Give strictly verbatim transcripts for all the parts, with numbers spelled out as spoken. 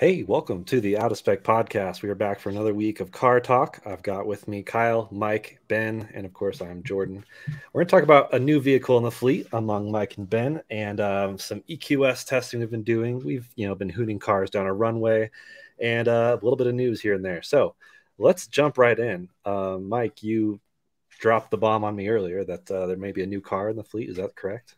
Hey, welcome to the Out of Spec Podcast. We are back for another week of car talk. I've got with me Kyle, Mike, Ben, and of course I'm Jordan. We're going to talk about a new vehicle in the fleet among Mike and Ben, and um, some E Q S testing we've been doing. We've you know been hooting cars down a runway, and uh, a little bit of news here and there. So let's jump right in. Uh, Mike, you dropped the bomb on me earlier that uh, there may be a new car in the fleet. Is that correct?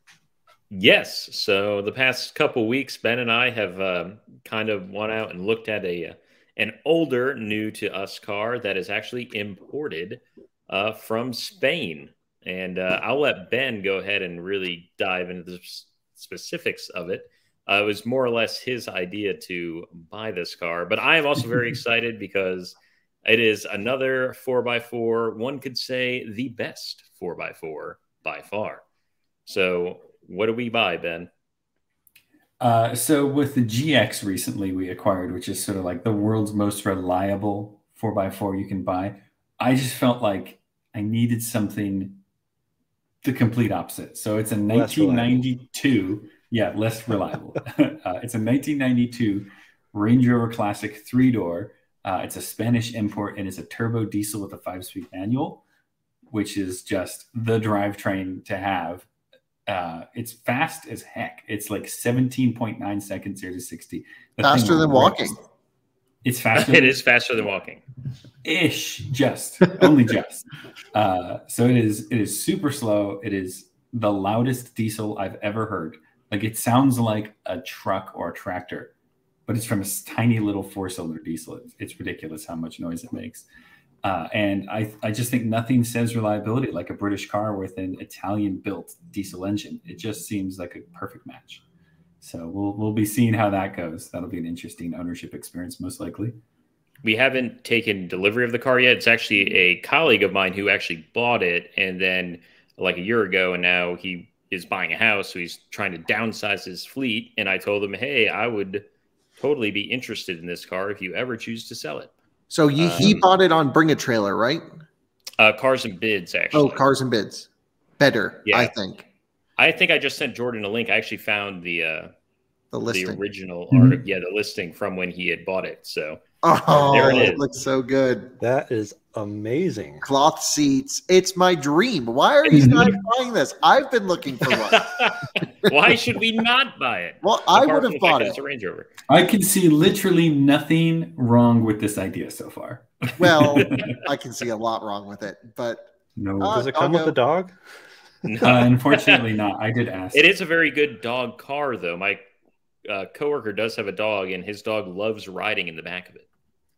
Yes. So the past couple weeks, Ben and I have um, kind of went out and looked at a an older, new to us car that is actually imported uh, from Spain. And uh, I'll let Ben go ahead and really dive into the specifics of it. Uh, it was more or less his idea to buy this car. But I am also very excited because it is another four by four. One could say the best four by four by far. So what do we buy, Ben? Uh, so with the G X recently we acquired, which is sort of like the world's most reliable four by four you can buy, I just felt like I needed something the complete opposite. So it's a nineteen ninety-two, yeah, less reliable. uh, it's a nineteen ninety-two Range Rover Classic three-door. Uh, it's a Spanish import, and it's a turbo diesel with a five-speed manual, which is just the drivetrain to have. Uh, it's fast as heck. It's like seventeen point nine seconds here to sixty. The faster than walking. It's faster. It is faster than walking. Ish, just only just. Uh, so it is. It is super slow. It is the loudest diesel I've ever heard. Like it sounds like a truck or a tractor, but it's from a tiny little four-cylinder diesel. It's, it's ridiculous how much noise it makes. Uh, and I, I just think nothing says reliability like a British car with an Italian-built diesel engine. It just seems like a perfect match. So we'll we'll be seeing how that goes. That'll be an interesting ownership experience, most likely. We haven't taken delivery of the car yet. It's actually a colleague of mine who actually bought it, and then like a year ago, and now he is buying a house, so he's trying to downsize his fleet. And I told him, hey, I would totally be interested in this car if you ever choose to sell it. So he, um, he bought it on Bring a Trailer, right? Uh, Cars and Bids, actually. Oh, Cars and Bids. Better, yeah. I think. I think I just sent Jordan a link. I actually found the uh, the, listing. the original, mm-hmm. or, yeah, the listing from when he had bought it. So oh, there it is. It looks so good. That is amazing. Cloth seats. It's my dream. Why are you not buying this? I've been looking for one. Why should we not buy it? Well, I would have bought it. A Range Rover. I can see literally nothing wrong with this idea so far. Well, I can see a lot wrong with it, but no. Uh, Does it come with a dog? No. Uh, unfortunately not. I did ask. It is a very good dog car, though. My uh, coworker does have a dog, and his dog loves riding in the back of it.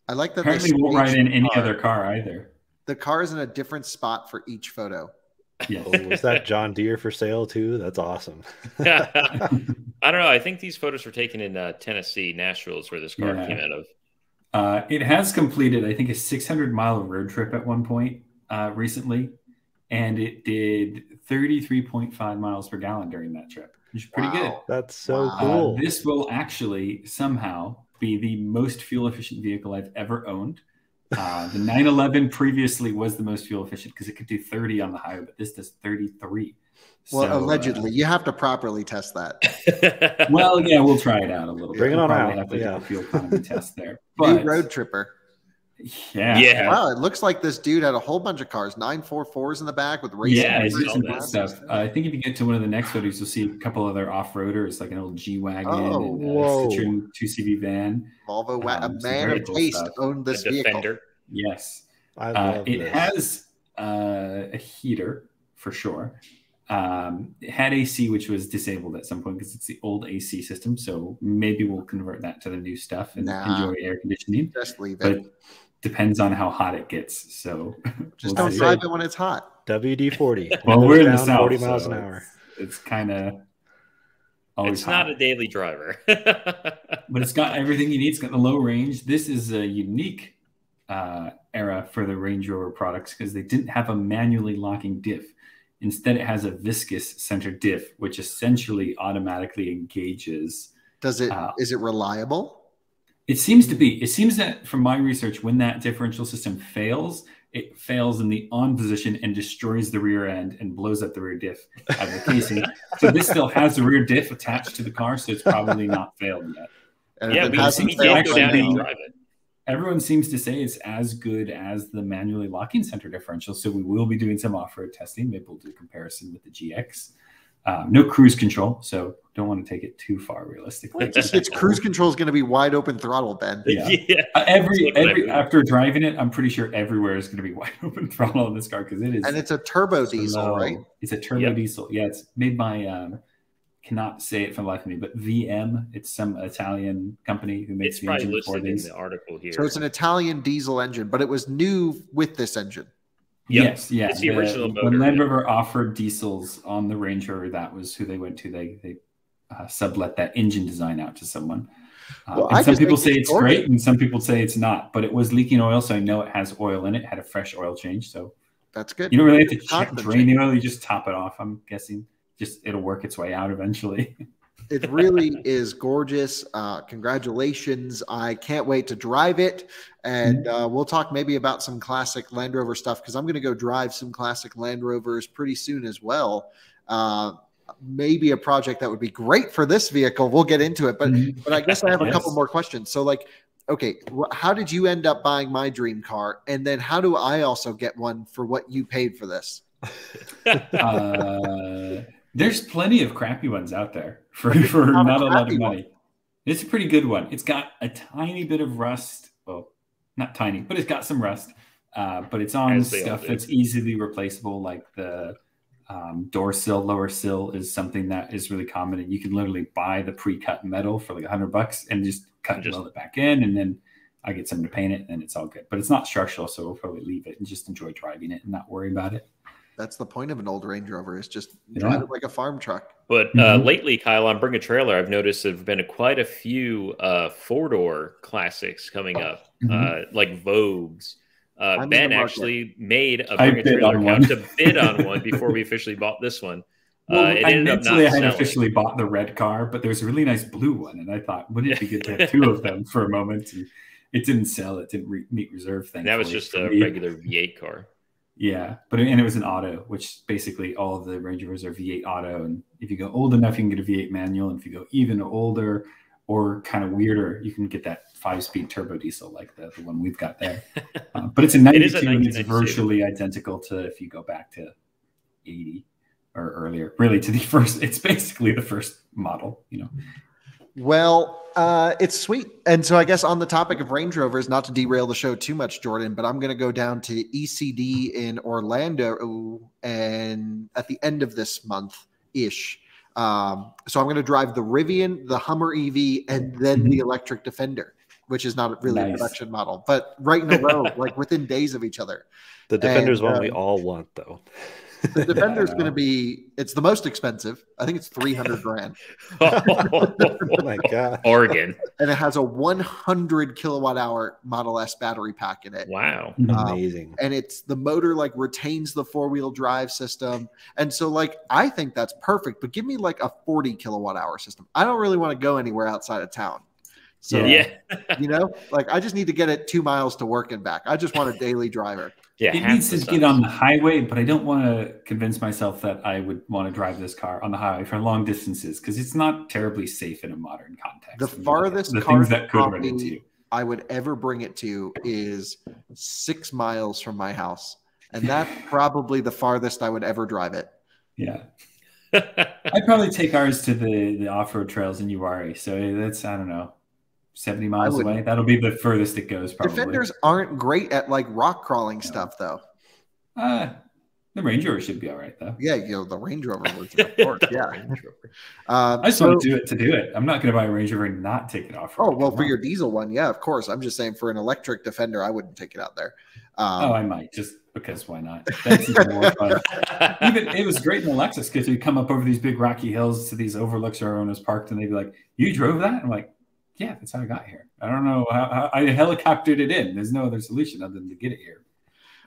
I like that. Apparently, won't ride in any other car either. The car is in a different spot for each photo. Yes. Oh, is that John Deere for sale too? That's awesome. I don't know. I think these photos were taken in uh, Tennessee. Nashville is where this car yeah. came out of. Uh, it has completed, I think, a six hundred mile road trip at one point uh, recently, and it did thirty-three point five miles per gallon during that trip, which is pretty wow. good. That's so wow. cool. Uh, this will actually somehow be the most fuel efficient vehicle I've ever owned. Uh, the nine eleven previously was the most fuel efficient because it could do thirty on the highway, but this does thirty-three. Well, so, allegedly, uh, you have to properly test that. Well, yeah, we'll try it out a little bit. Bring it on out. Have to yeah. do a fuel economy test there. But, new road tripper. Yeah. yeah. Wow, it looks like this dude had a whole bunch of cars, nine forty-fours in the back with racing. Yeah, it's that stuff. Uh, I think if you get to one of the next photos, you'll see a couple other off-roaders, like an old G-Wagon, oh, and whoa. a Citroen two C V van. Volvo, um, a man of taste stuff. owned this vehicle. Defender. Yes. I love uh, it this. has uh, a heater, for sure. Um, it had A C, which was disabled at some point because it's the old A C system, so maybe we'll convert that to the new stuff and nah, enjoy air conditioning. Just leave it. But depends on how hot it gets. So just we'll don't see. drive it when it's hot. W D forty. Well, we're in the south. forty miles so an hour. It's, it's kind of always It's hot. Not a daily driver. But it's got everything you need. It's got the low range. This is a unique uh, era for the Range Rover products because they didn't have a manually locking diff. Instead, it has a viscous center diff, which essentially automatically engages. Does it? Uh, is it reliable? It seems to be. It seems that from my research, when that differential system fails, it fails in the on position and destroys the rear end and blows up the rear diff of the casing. So this still has the rear diff attached to the car, so it's probably not failed yet. And yeah, we actually drive it. Everyone seems to say it's as good as the manually locking center differential. So we will be doing some off-road testing. Maybe we'll do a comparison with the G X. Um, no cruise control, so don't want to take it too far realistically. It's, it's cruise control is going to be wide open throttle, Ben. Yeah. yeah. Uh, every every after driving it, I'm pretty sure everywhere is going to be wide open throttle in this car because it is. And it's a turbo diesel, low. right? It's a turbo yep. diesel. Yeah, it's made by. Um, cannot say it for the life of me, but V M. It's some Italian company who makes it's the engine for these. In the article here. So it's an Italian diesel engine, but it was new with this engine. Yep. Yes, yeah. It's the the, original motor, when Land Rover yeah. offered diesels on the Range Rover, that was who they went to. They they uh, sublet that engine design out to someone. Uh, well, and some people say it's gorgeous. great, and some people say it's not. But it was leaking oil, so I know it has oil in it. It had a fresh oil change, so that's good. You don't really have to check, drain the oil; you just top it off. I'm guessing. Just it'll work its way out eventually. It really is gorgeous. Uh, congratulations. I can't wait to drive it. And uh, we'll talk maybe about some classic Land Rover stuff because I'm going to go drive some classic Land Rovers pretty soon as well. Uh, maybe a project that would be great for this vehicle. We'll get into it. But, but I guess I have a yes. couple more questions. So like, okay, how did you end up buying my dream car? And then how do I also get one for what you paid for this? uh... There's plenty of crappy ones out there for, for not, not a lot of money. One. It's a pretty good one. It's got a tiny bit of rust. Well, not tiny, but it's got some rust. Uh, but it's on stuff that's easily replaceable, like the um, door sill, lower sill is something that is really common. And you can literally buy the pre-cut metal for like a hundred bucks and just cut and just, weld it back in. And then I get someone to paint it and it's all good. But it's not structural, so we'll probably leave it and just enjoy driving it and not worry about it. That's the point of an old Range Rover is just yeah. drive it like a farm truck. But uh, mm-hmm. lately, Kyle, on Bring a Trailer, I've noticed there have been a, quite a few uh, four-door classics coming up, mm-hmm. uh, like Vogues. Uh, Ben actually made a Bring I a Trailer account to bid on one before we officially bought this one. Well, uh, it I ended up not I had selling. officially bought the red car, but there's a really nice blue one, and I thought, wouldn't it be good to have two of them for a moment? And it didn't sell. It didn't re meet reserve, thankfully. That was just a me. regular V eight car. Yeah, but and it was an auto, which basically all of the Range Rovers are V eight auto. And if you go old enough, you can get a V eight manual. And if you go even older or kind of weirder, you can get that five-speed turbo diesel like the, the one we've got there. Uh, but it's a ninety-two, it and it's virtually identical to if you go back to eighty or earlier. Really, to the first, it's basically the first model, you know. Well, uh, it's sweet. And so I guess on the topic of Range Rovers, not to derail the show too much, Jordan, but I'm going to go down to E C D in Orlando and at the end of this month-ish. Um, so I'm going to drive the Rivian, the Hummer E V, and then mm-hmm. the electric Defender, which is not really nice. a production model, but right in a row, like within days of each other. The Defender's and, one um, we all want, though. The Defender's yeah. going to be, it's the most expensive. I think it's three hundred grand. oh, oh, oh, oh my God. Oregon. And it has a one hundred kilowatt hour Model S battery pack in it. Wow. Um, Amazing. And it's the motor like retains the four wheel drive system. And so like, I think that's perfect, but give me like a forty kilowatt hour system. I don't really want to go anywhere outside of town. So, yeah. you know, like I just need to get it two miles to work and back. I just want a daily driver. Yeah, it needs to get on the highway, but I don't want to convince myself that I would want to drive this car on the highway for long distances because it's not terribly safe in a modern context. The farthest the car that could run into you. I would ever bring it to is six miles from my house, and that's probably the farthest I would ever drive it. Yeah, I'd probably take ours to the the off-road trails in Uwari. So that's I don't know. seventy miles away. That'll be the furthest it goes. Probably. Defenders aren't great at like rock crawling no. stuff though. Uh, the Range Rover should be all right though. Yeah. You know, the Range Rover. Works, of course. yeah. Uh, I just so, want to do it to do it. I'm not going to buy a Range Rover and not take it off. Oh, well for on. your diesel one. Yeah, of course. I'm just saying for an electric Defender, I wouldn't take it out there. Um, oh, I might just because why not? That's even more fun. Even, it was great in the Lexus because we come up over these big rocky hills to these overlooks our owners parked and they'd be like, you drove that? I'm like, yeah, that's how I got here. I don't know how, how I helicoptered it in. There's no other solution other than to get it here.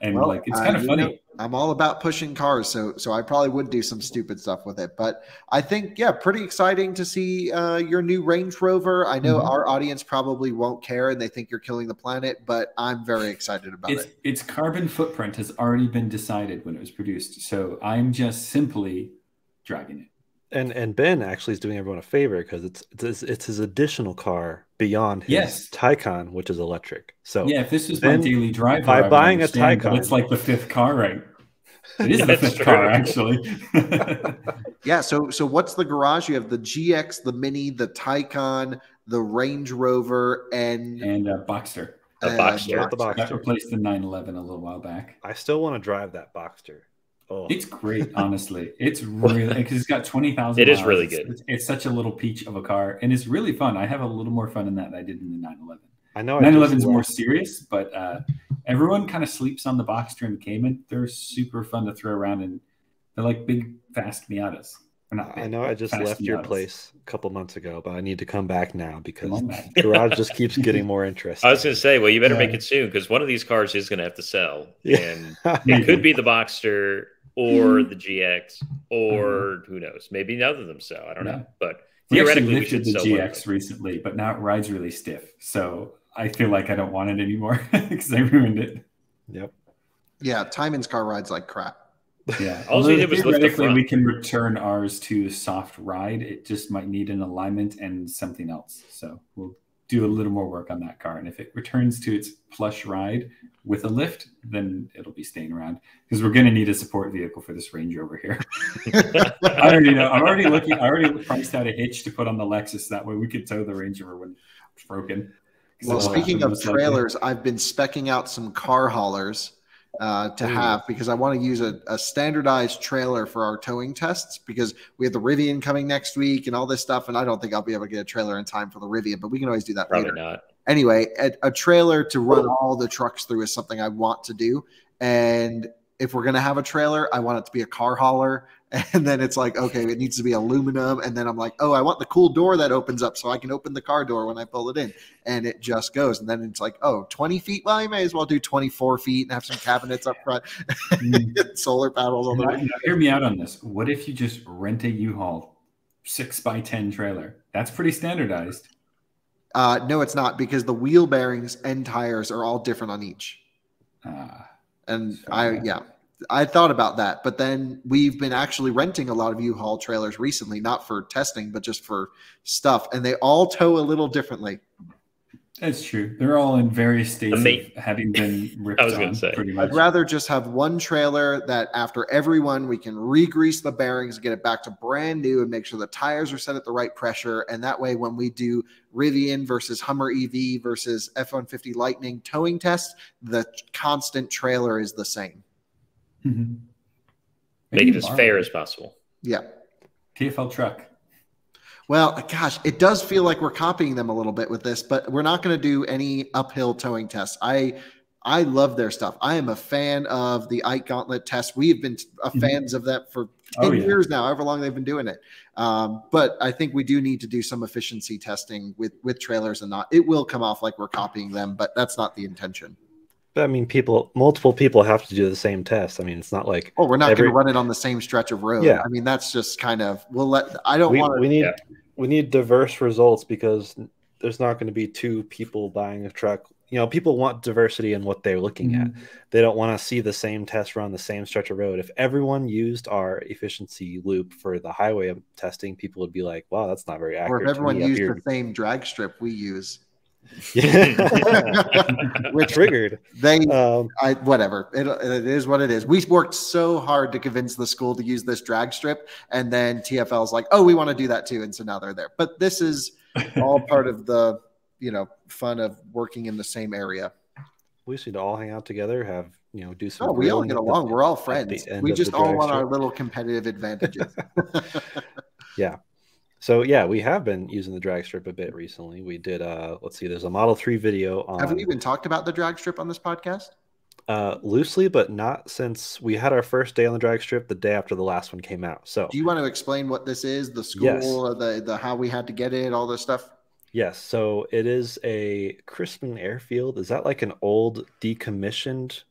And well, like, it's kind uh, of funny. Know, I'm all about pushing cars. So, so I probably would do some stupid stuff with it, but I think, yeah, pretty exciting to see uh, your new Range Rover. I know mm-hmm. our audience probably won't care and they think you're killing the planet, but I'm very excited about it's, it. Its carbon footprint has already been decided when it was produced. So I'm just simply driving it. And and Ben actually is doing everyone a favor because it's, it's it's his additional car beyond his yes. Taycan, which is electric. So yeah, if this was my daily driver, by I buying a Taycan, it's like the fifth car, right? It is yeah, the fifth true. car, actually. yeah. So so what's the garage? You have the G X, the Mini, the Taycan, the Range Rover, and and a Boxster. A uh, Boxster. The Boxster. That replaced the nine eleven a little while back. I still want to drive that Boxster. Oh. It's great, honestly. It's really because it's got twenty thousand. It is really good. It's, it's such a little peach of a car, and it's really fun. I have a little more fun in that than I did in the nine eleven. I know nine eleven is more serious, but uh, everyone kind of sleeps on the Boxster and the Cayman. They're super fun to throw around, and they're like big, fast Miatas. Not big, I know I just left Miatas. your place a couple months ago, but I need to come back now because the garage just keeps getting more interesting. I was going to say, well, you better yeah. make it soon because one of these cars is going to have to sell, and yeah. it could be the Boxster. Or the G X, or who knows? Maybe none of them so. I don't yeah. know. But theoretically, we, we should the sell G X recently, but now it rides really stiff. So I feel like I don't want it anymore because I ruined it. Yep. Yeah, Timon's car rides like crap. Yeah. All well, it was theoretically, we can return ours to soft ride. It just might need an alignment and something else. So we'll do a little more work on that car. And if it returns to its plush ride with a lift, then it'll be staying around because we're going to need a support vehicle for this Range Rover here. I already know. I'm already looking. I already priced out a hitch to put on the Lexus. That way we could tow the Range Rover when it's broken. Well, speaking of trailers, likely. I've been specking out some car haulers uh, to Ooh. have because I want to use a, a standardized trailer for our towing tests because we have the Rivian coming next week and all this stuff. And I don't think I'll be able to get a trailer in time for the Rivian, but we can always do that Probably later. Not. Anyway, a, a trailer to run all the trucks through is something I want to do. And if we're going to have a trailer, I want it to be a car hauler. And then it's like, okay, it needs to be aluminum. And then I'm like, oh, I want the cool door that opens up so I can open the car door when I pull it in. And it just goes. And then it's like, oh, twenty feet? Well, I may as well do twenty-four feet and have some cabinets up front. Solar panels on the way. Hear me out on this. What if you just rent a U-Haul six by ten trailer? That's pretty standardized. Uh, no, it's not because the wheel bearings and tires are all different on each. Uh, and I, that. yeah, I thought about that, but then we've been actually renting a lot of U-Haul trailers recently, not for testing, but just for stuff. And they all tow a little differently. That's true. They're all in various states of having been ripped I was on, say. pretty much. I'd rather just have one trailer that after everyone, we can re-grease the bearings, get it back to brand new, and make sure the tires are set at the right pressure. And that way, when we do Rivian versus Hummer E V versus F one fifty Lightning towing tests, the constant trailer is the same. Mm-hmm. Make it as fair as possible. Yeah. T F L truck. Well, gosh, it does feel like we're copying them a little bit with this, but we're not going to do any uphill towing tests. I I love their stuff. I am a fan of the Ike Gauntlet test. We've been a fans of that for oh, yeah. years now, however long they've been doing it. Um, but I think we do need to do some efficiency testing with, with trailers and not. It will come off like we're copying them, but that's not the intention. I mean, people, multiple people have to do the same test. I mean, it's not like, oh, we're not every... going to run it on the same stretch of road. Yeah. I mean, that's just kind of, we'll let, I don't want to. We need, yeah. we need diverse results because there's not going to be two people buying a truck. You know, people want diversity in what they're looking mm-hmm. at. They don't want to see the same test run the same stretch of road. If everyone used our efficiency loop for the highway testing, people would be like, wow, that's not very accurate. Or if everyone used the same drag strip we use. Yeah. We're triggered. They, um, I, whatever. It, it is what it is. We worked so hard to convince the school to use this drag strip, and then T F L's like, "Oh, we want to do that too," and so now they're there. But this is all part of the, you know, fun of working in the same area. We should all hang out together. Have you know, do some. Oh, we all get along. The, We're all friends. We just all want strip. our little competitive advantages. Yeah. So, yeah, we have been using the drag strip a bit recently. We did, uh, let's see, there's a Model three video on... Have we even talked about the drag strip on this podcast? Uh, loosely, but not since we had our first day on the drag strip the day after the last one came out. So, do you want to explain what this is, the school, yes. the, the how we had to get it, all this stuff? Yes, so it is a Crispin Airfield. Is that like an old decommissioned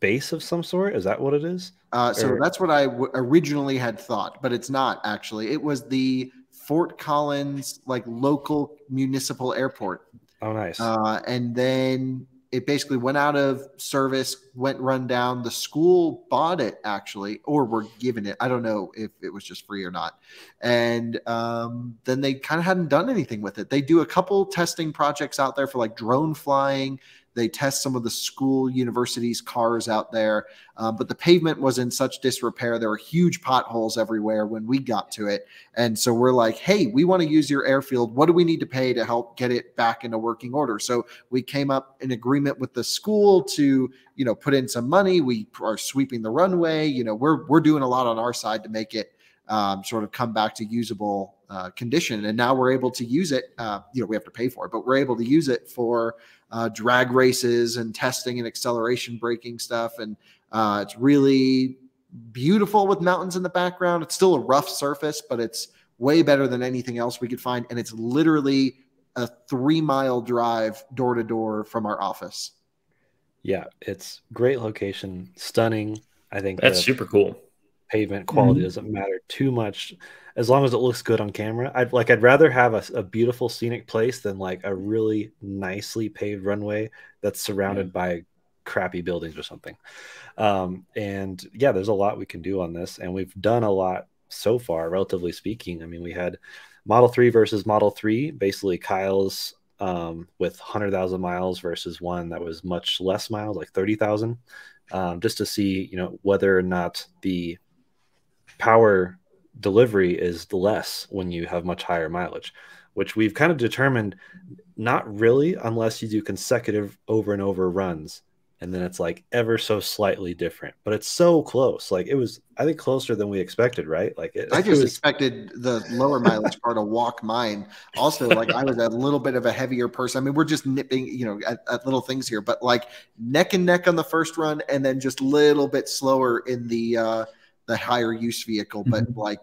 base of some sort? Is that what it is? Uh, so or... that's what I w originally had thought, but it's not actually. It was the... Fort Collins, like local municipal airport. Oh, nice. Uh, and then it basically went out of service, went run down. The school bought it, actually, or were given it. I don't know if it was just free or not. And um, then they kind of hadn't done anything with it. They do a couple testing projects out there for like drone flying. They test some of the school universities' cars out there. Uh, but the pavement was in such disrepair. There were huge potholes everywhere when we got to it. And so we're like, hey, we want to use your airfield. What do we need to pay to help get it back into working order? So we came up in agreement with the school to, you know, put in some money. We are sweeping the runway. You know, we're, we're doing a lot on our side to make it um, sort of come back to usable uh, condition. And now we're able to use it. Uh, you know, we have to pay for it, but we're able to use it for uh, drag races and testing and acceleration braking stuff. And uh, it's really beautiful with mountains in the background. It's still a rough surface, but it's way better than anything else we could find. And it's literally a three mile drive door to door from our office. Yeah. It's great location. Stunning. I think that's super cool. Pavement quality mm-hmm. doesn't matter too much as long as it looks good on camera. I'd like, I'd rather have a, a beautiful scenic place than like a really nicely paved runway that's surrounded mm-hmm. by crappy buildings or something. Um, and yeah, there's a lot we can do on this, and we've done a lot so far, relatively speaking. I mean, we had Model three versus Model three, basically Kyle's um, with one hundred thousand miles versus one that was much less miles, like thirty thousand, um, just to see, you know, whether or not the power delivery is less when you have much higher mileage, which we've kind of determined not really, unless you do consecutive over and over runs. And then it's like ever so slightly different, but it's so close. Like it was, I think, closer than we expected, right? Like it, I just it was... expected the lower mileage car to walk mine. Also, like I was a little bit of a heavier person. I mean, we're just nipping, you know, at, at little things here, but like neck and neck on the first run, and then just a little bit slower in the, uh, the higher use vehicle, but mm-hmm. like,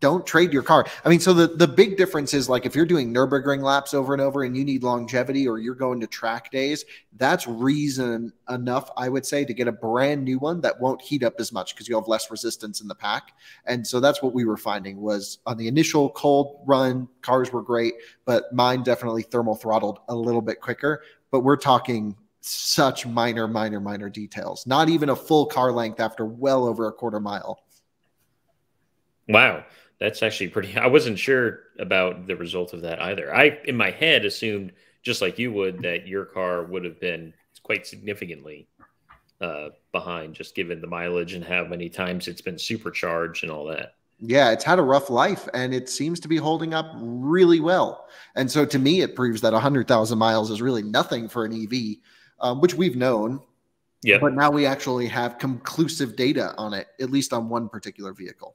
don't trade your car. I mean, so the, the big difference is like, if you're doing Nürburgring laps over and over and you need longevity, or you're going to track days, that's reason enough, I would say, to get a brand new one that won't heat up as much because you'll have less resistance in the pack. And so that's what we were finding was on the initial cold run, cars were great, but mine definitely thermal throttled a little bit quicker, but we're talking such minor, minor, minor details. Not even a full car length after well over a quarter mile. Wow. That's actually pretty, I wasn't sure about the result of that either. I, in my head, assumed, just like you would, that your car would have been quite significantly uh, behind, just given the mileage and how many times it's been supercharged and all that. Yeah, it's had a rough life, and it seems to be holding up really well. And so to me, it proves that one hundred thousand miles is really nothing for an E V, um, which we've known. Yeah. But now we actually have conclusive data on it, at least on one particular vehicle.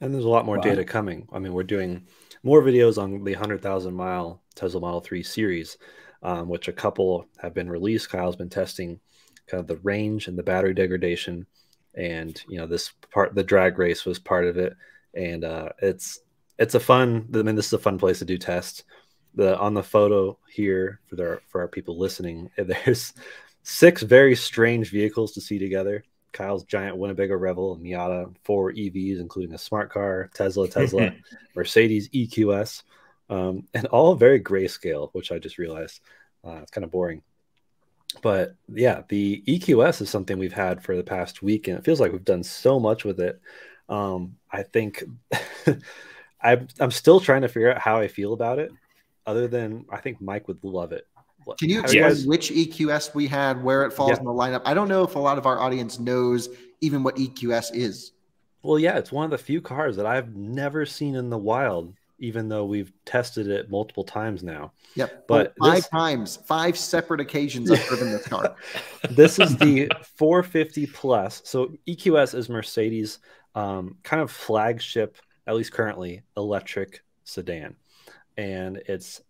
And there's a lot more wow. data coming. I mean, we're doing more videos on the one hundred thousand mile Tesla Model three series, um, which a couple have been released. Kyle's been testing kind of the range and the battery degradation. And, you know, this part, the drag race was part of it. And uh, it's it's a fun, I mean, this is a fun place to do tests. The, on the photo here for, their, for our people listening, there's six very strange vehicles to see together. Kyle's giant Winnebago Revel, Miata, four E Vs, including a smart car, Tesla, Tesla, Mercedes, E Q S, um, and all very grayscale, which I just realized uh, it's kind of boring. But yeah, the E Q S is something we've had for the past week, and it feels like we've done so much with it. Um, I think I'm, I'm still trying to figure out how I feel about it, other than I think Mike would love it. Can you explain yes. which E Q S we had, where it falls yeah. in the lineup? I don't know if a lot of our audience knows even what E Q S is. Well, yeah, it's one of the few cars that I've never seen in the wild, even though we've tested it multiple times now. Yep. But well, five this... times, five separate occasions I've driven this car. This is the four fifty plus. So E Q S is Mercedes' um, kind of flagship, at least currently, electric sedan. And it's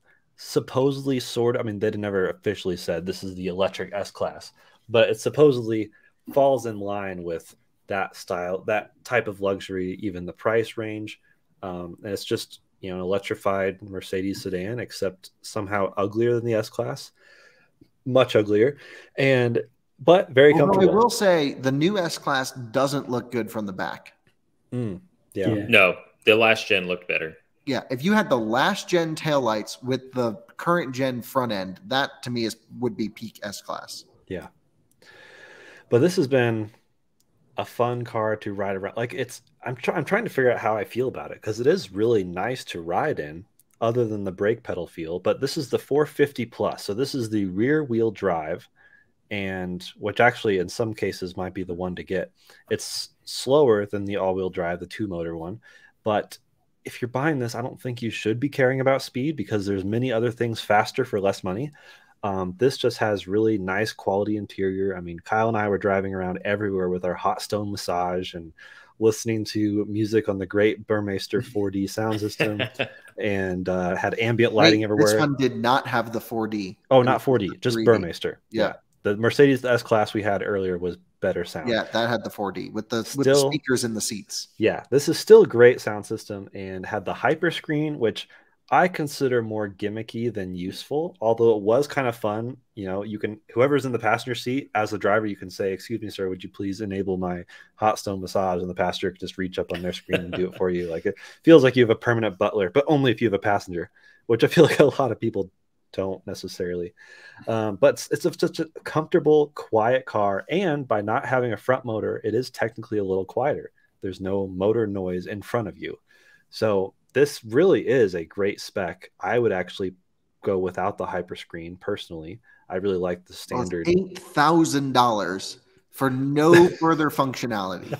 supposedly sort of, I mean, they never officially said this is the electric S-Class, but it supposedly falls in line with that style, that type of luxury, even the price range. Um, and it's just, you know, an electrified Mercedes sedan, except somehow uglier than the S-Class, much uglier, and but very Although comfortable. I will say the new S-Class doesn't look good from the back. Mm, yeah. yeah. No, the last gen looked better. yeah, if you had the last gen taillights with the current gen front end, that to me is would be peak S-Class. Yeah. But this has been a fun car to ride around. Like it's, I'm, try, I'm trying to figure out how I feel about it, because it is really nice to ride in, other than the brake pedal feel. But this is the four fifty plus. So this is the rear wheel drive, and which actually in some cases might be the one to get. It's slower than the all-wheel drive, the two-motor one. But if you're buying this, I don't think you should be caring about speed, because there's many other things faster for less money. Um, this just has really nice quality interior. I mean, Kyle and I were driving around everywhere with our hot stone massage and listening to music on the great Burmester four D sound system, and uh, had ambient lighting Wait, everywhere. This one did not have the four D. Oh, not four D, just three D. Burmester. Yeah. yeah. The Mercedes S-Class we had earlier was better sound. Yeah, that had the four D with the, still, with the speakers in the seats. Yeah, this is still a great sound system, and had the hyper screen, which I consider more gimmicky than useful, although it was kind of fun. You know, you can, whoever's in the passenger seat, as the driver, you can say, "Excuse me, sir, would you please enable my hot stone massage?" And the passenger can just reach up on their screen and do it for you. Like, it feels like you have a permanent butler, but only if you have a passenger, which I feel like a lot of people don't necessarily. Um, but it's, it's a, just a comfortable, quiet car. And by not having a front motor, it is technically a little quieter. There's no motor noise in front of you. So this really is a great spec. I would actually go without the hyperscreen personally. I really like the standard. eight thousand dollars for no further functionality.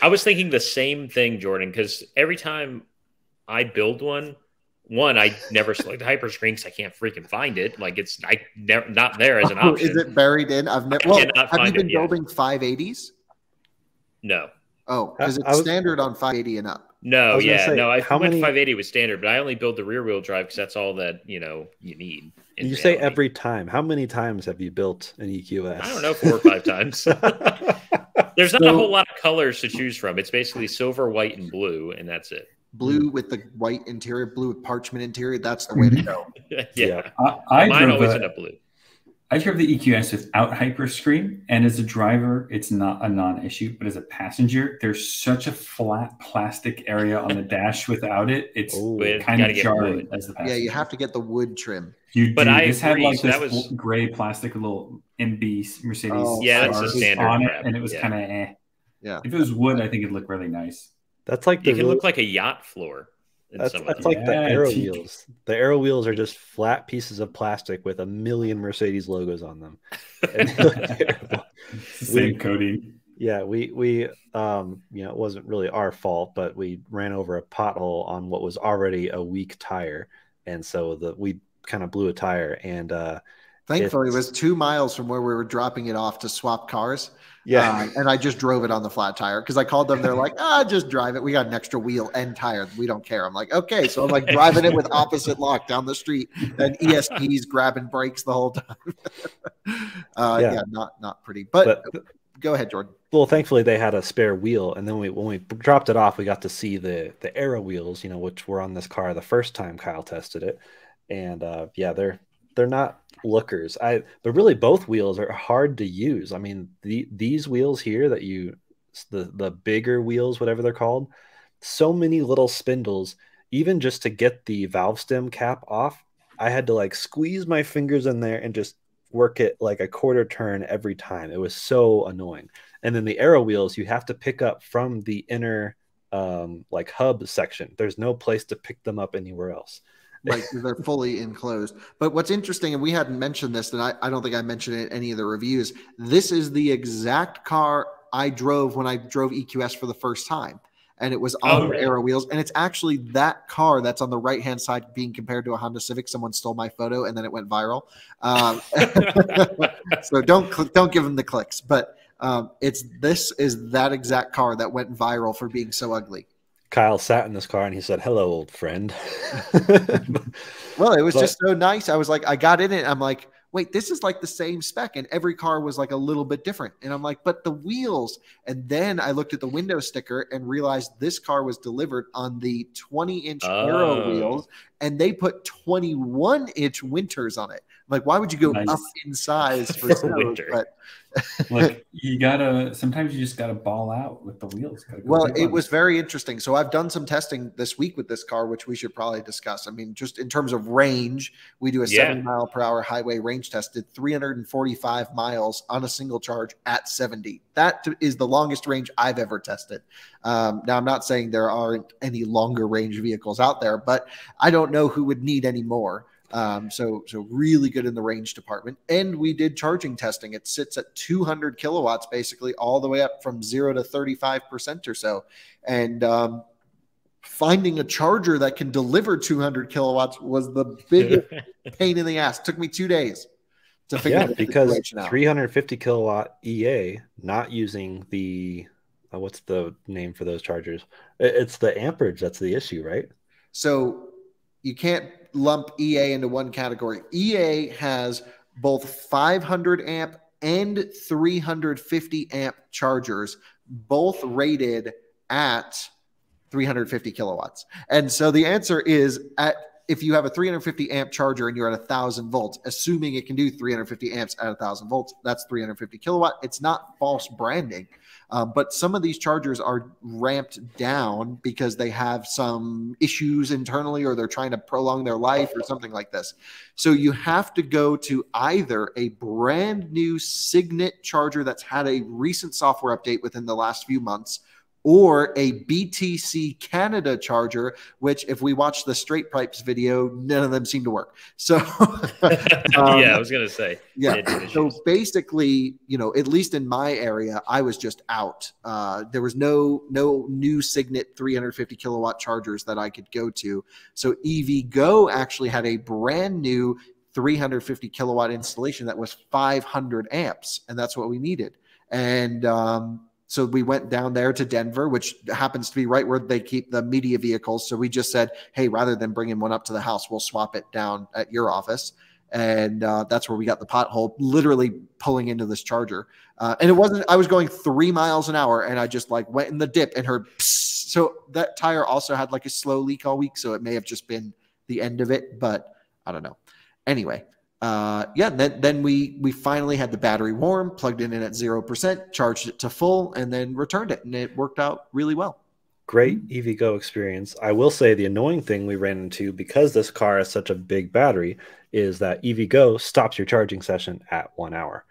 I was thinking the same thing, Jordan, because every time I build one, one, I never select hyperscreen because I can't freaking find it. Like it's I never not there as an oh, option. Is it buried in? I've never. Well, have you been building yet. five eighties? No. Oh, because it's was, standard on five eighty and up. No, yeah, say, no. I went many... five eighty was standard, but I only build the rear wheel drive because that's all that you know you need. You reality. Say every time. How many times have you built an E Q S? I don't know, four or five times. There's not so, a whole lot of colors to choose from. It's basically silver, white, and blue, and that's it. Blue with the white interior, blue with parchment interior. That's the way to go. yeah, yeah. I, I mine always end up blue. I drove the E Q S without hyperscreen, and as a driver, it's not a non-issue. But as a passenger, there's such a flat plastic area on the dash without it; it's Ooh, kind of jarring. As the passenger. Yeah, you have to get the wood trim. You but do. I just had like this was... gray plastic little M B Mercedes. Oh, yeah, that's a standard on it, and it was yeah. kind of eh. Yeah. If it was wood, I think it'd look really nice. That's like the it can look like a yacht floor. That's, that's like yeah, the aero wheels. The aero wheels are just flat pieces of plastic with a million Mercedes logos on them. And they look terrible. Same coating. Yeah, we we um, you know, it wasn't really our fault, but we ran over a pothole on what was already a weak tire, and so the we kind of blew a tire. And uh, thankfully, it was two miles from where we were dropping it off to swap cars. Yeah, uh, and I just drove it on the flat tire because I called them. They're like, ah, just drive it. We got an extra wheel and tire. We don't care. I'm like, okay. So I'm like driving it with opposite lock down the street, and E S P's grabbing brakes the whole time. uh, yeah. yeah, not not pretty. But, but go ahead, Jordan. Well, thankfully they had a spare wheel, and then we when we dropped it off, we got to see the the aero wheels, you know, which were on this car the first time Kyle tested it, and uh, yeah, they're they're not lookers. I but really both wheels are hard to use. I mean, the these wheels here that you the the bigger wheels, whatever they're called, so many little spindles. Even just to get the valve stem cap off, I had to like squeeze my fingers in there and just work it like a quarter turn every time. It was so annoying. And then the aero wheels you have to pick up from the inner um like hub section. There's no place to pick them up anywhere else. Right, they're fully enclosed. But what's interesting, and we hadn't mentioned this, and I, I don't think I mentioned it in any of the reviews, this is the exact car I drove when I drove E Q S for the first time. And it was on oh, really? aero wheels. And it's actually that car that's on the right-hand side being compared to a Honda Civic. Someone stole my photo, and then it went viral. Um, so don't, don't give them the clicks. But um, it's this is that exact car that went viral for being so ugly. Kyle sat in this car and he said, "Hello, old friend." Well, it was but, just so nice. I was like, I got in it. I'm like, wait, this is like the same spec. And every car was like a little bit different. And I'm like, but the wheels. And then I looked at the window sticker and realized this car was delivered on the twenty inch oh. aero wheels. And they put twenty-one inch winters on it. like, why would you go nice. up in size for, for snow? Winter. But look, you gotta, sometimes you just gotta ball out with the wheels. Go well, it on. was very interesting. So I've done some testing this week with this car, which we should probably discuss. I mean, just in terms of range, we do a yeah. seventy mile per hour highway range test, did three hundred forty-five miles on a single charge at seventy. That is the longest range I've ever tested. Um, now I'm not saying there aren't any longer range vehicles out there, but I don't know who would need any more. Um, so, so really good in the range department. And we did charging testing. It sits at two hundred kilowatts, basically all the way up from zero to thirty-five percent or so. And, um, finding a charger that can deliver two hundred kilowatts was the biggest pain in the ass. Took me two days to figure yeah, out because three hundred fifty out. Kilowatt E A, not using the, uh, what's the name for those chargers? It's the amperage. That's the issue, right? So you can't lump E A into one category. E A has both five hundred amp and three hundred fifty amp chargers, both rated at three hundred fifty kilowatts. And so the answer is, at if you have a three hundred fifty amp charger and you're at one thousand volts, assuming it can do three hundred fifty amps at one thousand volts, that's three hundred fifty kilowatt. It's not false branding. Um, but some of these chargers are ramped down because they have some issues internally, or they're trying to prolong their life or something like this. So you have to go to either a brand new Signet charger that's had a recent software update within the last few months, or a B T C Canada charger, which if we watch the Straight Pipes video, none of them seem to work. So um, yeah, I was going to say. Yeah. So basically, you know, at least in my area, I was just out. Uh, there was no, no new Signet three hundred fifty kilowatt chargers that I could go to. So EVgo actually had a brand new three hundred fifty kilowatt installation that was five hundred amps. And that's what we needed. And, um, so we went down there to Denver, which happens to be right where they keep the media vehicles. So we just said, hey, rather than bringing one up to the house, we'll swap it down at your office. And uh, that's where we got the pothole, literally pulling into this charger. Uh, and it wasn't, I was going three miles an hour and I just like went in the dip and heard, psst. So that tire also had like a slow leak all week. So it may have just been the end of it, but I don't know. Anyway. Uh, yeah, then, then we, we finally had the battery warm, plugged it in at zero percent, charged it to full, and then returned it. And it worked out really well. Great EVgo experience. I will say the annoying thing we ran into, because this car has such a big battery, is that EVgo stops your charging session at one hour.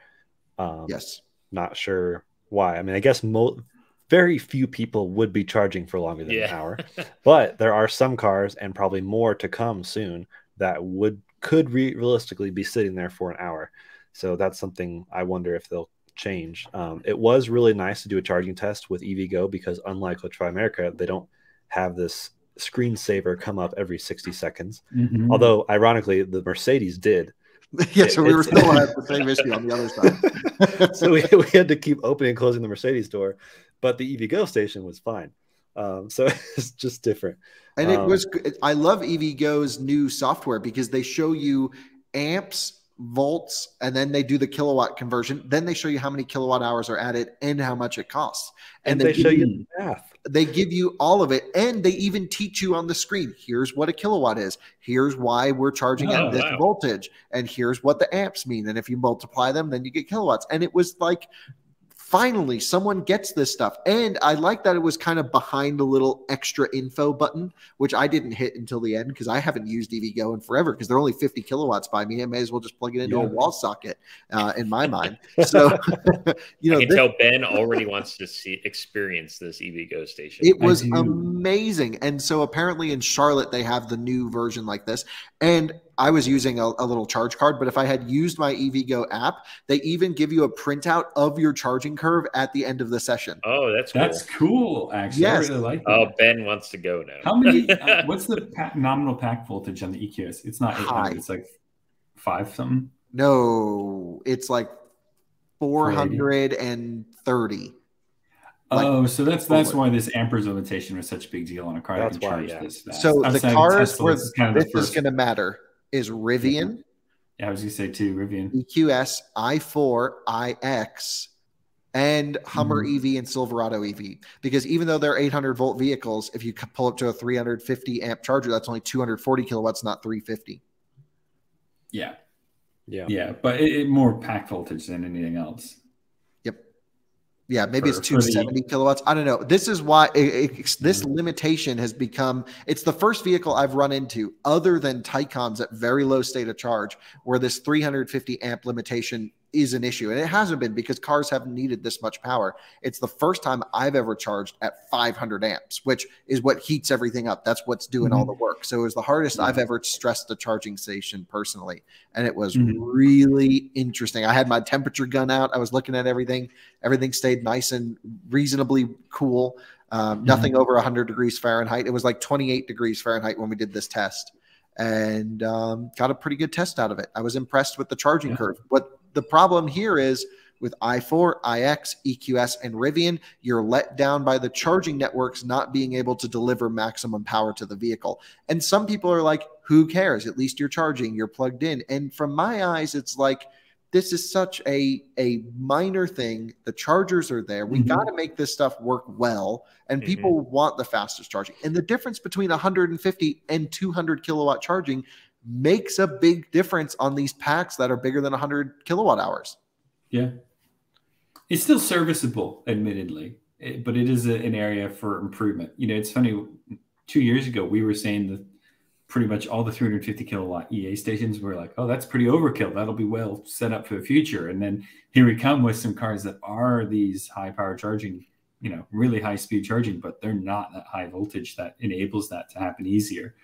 Um, yes. Not sure why. I mean, I guess mo very few people would be charging for longer than yeah. an hour, but there are some cars, and probably more to come soon, that would could re realistically be sitting there for an hour. So that's something I wonder if they'll change. Um, it was really nice to do a charging test with EVgo, because unlike Electrify America, they don't have this screensaver come up every sixty seconds. Mm-hmm. Although, ironically, the Mercedes did. Yeah, it, so we were still going to have the same issue on the other side. So we, we had to keep opening and closing the Mercedes door, but the EVgo station was fine. Um, so it's just different. And it um, was, I love EVgo's new software, because they show you amps, volts, and then they do the kilowatt conversion. Then they show you how many kilowatt hours are added and how much it costs. And, and they, they show you the math. They give you all of it. And they even teach you on the screen, here's what a kilowatt is. Here's why we're charging oh, at this wow. voltage. And here's what the amps mean. And if you multiply them, then you get kilowatts. And it was like, finally, someone gets this stuff. And I like that it was kind of behind the little extra info button, which I didn't hit until the end, because I haven't used EVgo in forever, because they're only fifty kilowatts by me. I may as well just plug it into yeah. a wall socket uh, in my mind. So, you know, I can tell Ben already wants to see experience this EVgo station. It was amazing. And so apparently in Charlotte, they have the new version like this. And I was using a, a little charge card, but if I had used my EVgo app, they even give you a printout of your charging curve at the end of the session. Oh, that's cool. That's cool, actually. Yes. I really like that. Oh, Ben wants to go now. How many? Uh, what's the pack, nominal pack voltage on the E Q S? It's not eight hundred. It's like five something. No, it's like four hundred thirty. Like, oh, so that's that's why this amperage limitation was such a big deal on a car. That's that can why, charge yeah. this fast. So outside the cars where this is going to matter is Rivian. Yeah, I was going to say too, Rivian. E Q S, I four, I X, and Hummer mm. E V and Silverado E V. Because even though they're eight hundred volt vehicles, if you pull up to a three hundred fifty amp charger, that's only two hundred forty kilowatts, not three hundred fifty. Yeah. Yeah. Yeah, but it, it more pack voltage than anything else. Yep. Yeah, maybe for, it's two hundred seventy the... kilowatts. I don't know. This is why it, it, this mm-hmm. limitation has become, it's the first vehicle I've run into other than Taycans at very low state of charge where this three hundred fifty amp limitation is an issue. And it hasn't been because cars haven't needed this much power. It's the first time I've ever charged at five hundred amps, which is what heats everything up. That's what's doing mm-hmm. all the work. So it was the hardest yeah. I've ever stressed the charging station personally. And it was mm-hmm. really interesting. I had my temperature gun out. I was looking at everything. Everything stayed nice and reasonably cool. Um, mm-hmm. Nothing over one hundred degrees Fahrenheit. It was like twenty-eight degrees Fahrenheit when we did this test. And um, got a pretty good test out of it. I was impressed with the charging yeah. curve. What the problem here is with I four, I X, E Q S, and Rivian, you're let down by the charging networks not being able to deliver maximum power to the vehicle. And some people are like, who cares? At least you're charging, you're plugged in. And from my eyes, it's like, this is such a, a minor thing. The chargers are there. We mm-hmm. got to make this stuff work well. And mm-hmm. people want the fastest charging. And the difference between one hundred fifty and two hundred kilowatt charging makes a big difference on these packs that are bigger than one hundred kilowatt hours. Yeah. It's still serviceable, admittedly, it, but it is a, an area for improvement. You know, it's funny, two years ago, we were saying that pretty much all the three hundred fifty kilowatt E A stations were like, oh, that's pretty overkill. That'll be well set up for the future. And then here we come with some cars that are these high power charging, you know, really high speed charging, but they're not that high voltage that enables that to happen easier.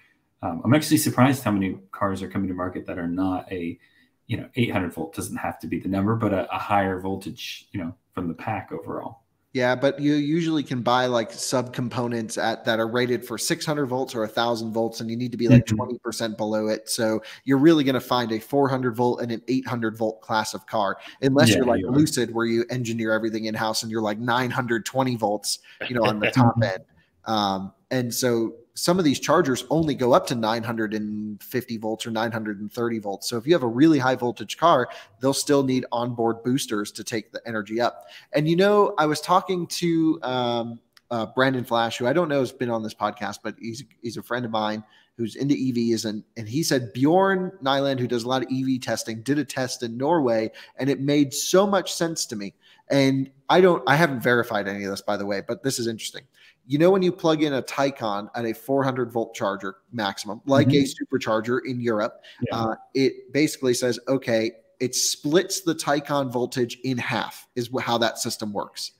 Um, I'm actually surprised how many cars are coming to market that are not a, you know, eight hundred volt doesn't have to be the number, but a, a higher voltage, you know, from the pack overall. Yeah, but you usually can buy like subcomponents at that are rated for six hundred volts or one thousand volts, and you need to be like mm-hmm. twenty percent below it. So you're really going to find a four hundred volt and an eight hundred volt class of car, unless yeah, you're like you Lucid, where you engineer everything in house and you're like nine hundred twenty volts, you know, on the top end. Um, and so some of these chargers only go up to nine hundred fifty volts or nine hundred thirty volts. So if you have a really high voltage car, they'll still need onboard boosters to take the energy up. And, you know, I was talking to um, uh, Brandon Flash, who I don't know has been on this podcast, but he's, he's a friend of mine who's into E Vs. And, and he said Bjorn Nyland, who does a lot of E V testing, did a test in Norway, and it made so much sense to me. And I don't, I haven't verified any of this, by the way, but this is interesting. You know, when you plug in a Taycan at a four hundred volt charger maximum, like mm-hmm. a supercharger in Europe, yeah. uh, it basically says, okay, it splits the Taycan voltage in half is how that system works.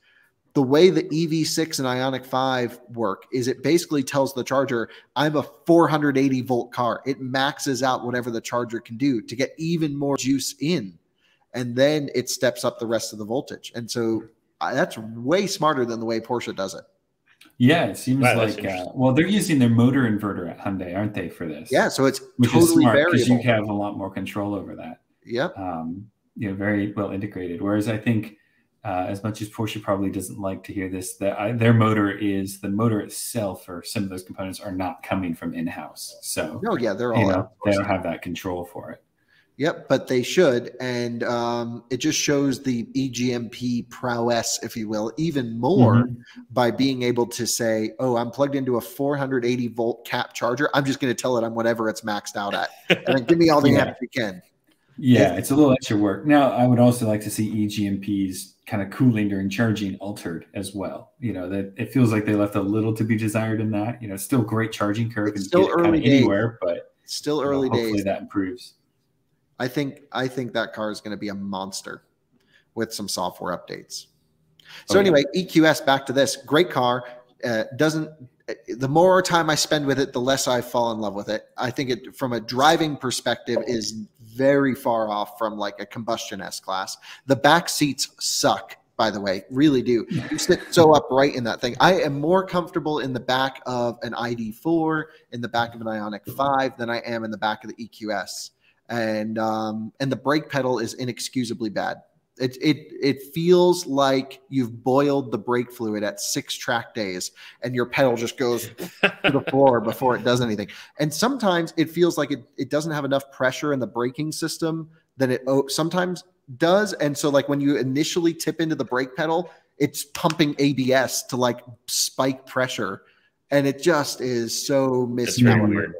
The way the E V six and Ioniq five work is it basically tells the charger, I'm a four hundred eighty volt car. It maxes out whatever the charger can do to get even more juice in. And then it steps up the rest of the voltage. And so uh, that's way smarter than the way Porsche does it. Yeah, it seems wow, like, uh, well, they're using their motor inverter at Hyundai, aren't they, for this? Yeah, so it's which totally is smart because you have a lot more control over that. Yeah. Um, you know, very well integrated. Whereas I think uh, as much as Porsche probably doesn't like to hear this, that I, their motor is, the motor itself or some of those components are not coming from in-house. So no, yeah, they're all you know, they don't have that control for it. Yep, but they should, and um, it just shows the E G M P prowess, if you will, even more mm-hmm. by being able to say, oh, I'm plugged into a four hundred eighty volt cap charger. I'm just going to tell it I'm whatever it's maxed out at, and then give me all the amps yeah. you can. Yeah, if, it's a little extra work. Now, I would also like to see E G M Ps kind of cooling during charging altered as well. You know, that it feels like they left a little to be desired in that. You know, it's still great charging curve. It's and still early days. Anywhere, but still early you know, days. Hopefully that improves. I think I think that car is going to be a monster with some software updates. So okay. anyway, E Q S, back to this. Great car. Uh, doesn't the more time I spend with it, the less I fall in love with it. I think it, from a driving perspective, is very far off from like a combustion S-Class. The back seats suck, by the way, really do. You sit so upright in that thing. I am more comfortable in the back of an I D four, in the back of an Ioniq five, than I am in the back of the E Q S. And, um, and the brake pedal is inexcusably bad. It, it, it feels like you've boiled the brake fluid at six track days and your pedal just goes to the floor before it does anything. And sometimes it feels like it, it doesn't have enough pressure in the braking system that it sometimes does. And so like when you initially tip into the brake pedal, it's pumping A B S to like spike pressure. And it just is so miscalibrated.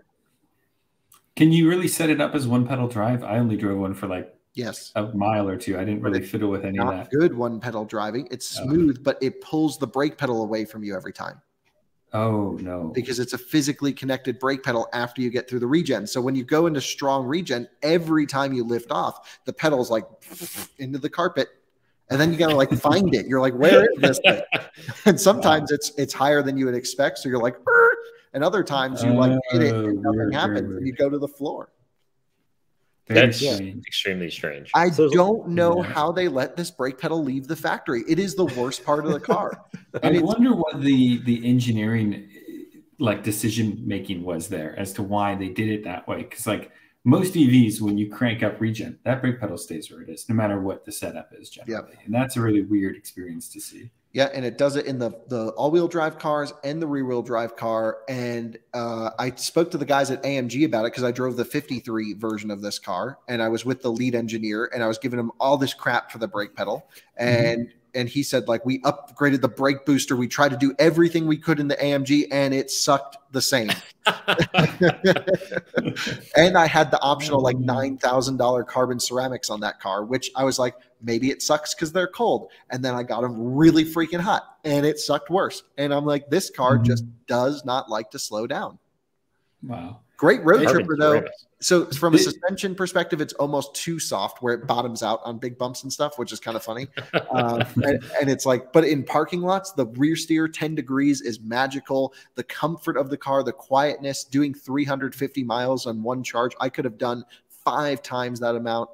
Can you really set it up as one pedal drive? I only drove one for like Yes. A mile or two. I didn't really fiddle with any of that. Not good one pedal driving. It's smooth, um, but it pulls the brake pedal away from you every time. Oh, no. Because it's a physically connected brake pedal after you get through the regen. So when you go into strong regen, every time you lift off, the pedal's like into the carpet. And then you got to like find it. You're like, where is this thing? And sometimes wow. it's it's higher than you would expect. So you're like, Burr! And other times you like hit it and nothing weird, happens. Weird, weird. And you go to the floor. That's yeah. extremely strange. I so don't know yeah. how they let this brake pedal leave the factory. It is the worst part of the car. I wonder what the the engineering like decision making was there as to why they did it that way. Because like most E Vs, when you crank up regen, that brake pedal stays where it is, no matter what the setup is generally. Yep. And that's a really weird experience to see. Yeah, and it does it in the, the all-wheel drive cars and the rear-wheel drive car. And uh, I spoke to the guys at A M G about it because I drove the fifty-three version of this car, and I was with the lead engineer, and I was giving him all this crap for the brake pedal. And mm-hmm. and he said, like, we upgraded the brake booster. We tried to do everything we could in the A M G, and it sucked the same. And I had the optional, like, nine thousand dollars carbon ceramics on that car, which I was like, maybe it sucks because they're cold. And then I got them really freaking hot, and it sucked worse. And I'm like, this car mm-hmm. just does not like to slow down. Wow. Great road tripper, though. So from a suspension perspective, it's almost too soft where it bottoms out on big bumps and stuff, which is kind of funny. Um, and, and it's like, but in parking lots, the rear steer ten degrees is magical. The comfort of the car, the quietness, doing three hundred fifty miles on one charge. I could have done five times that amount.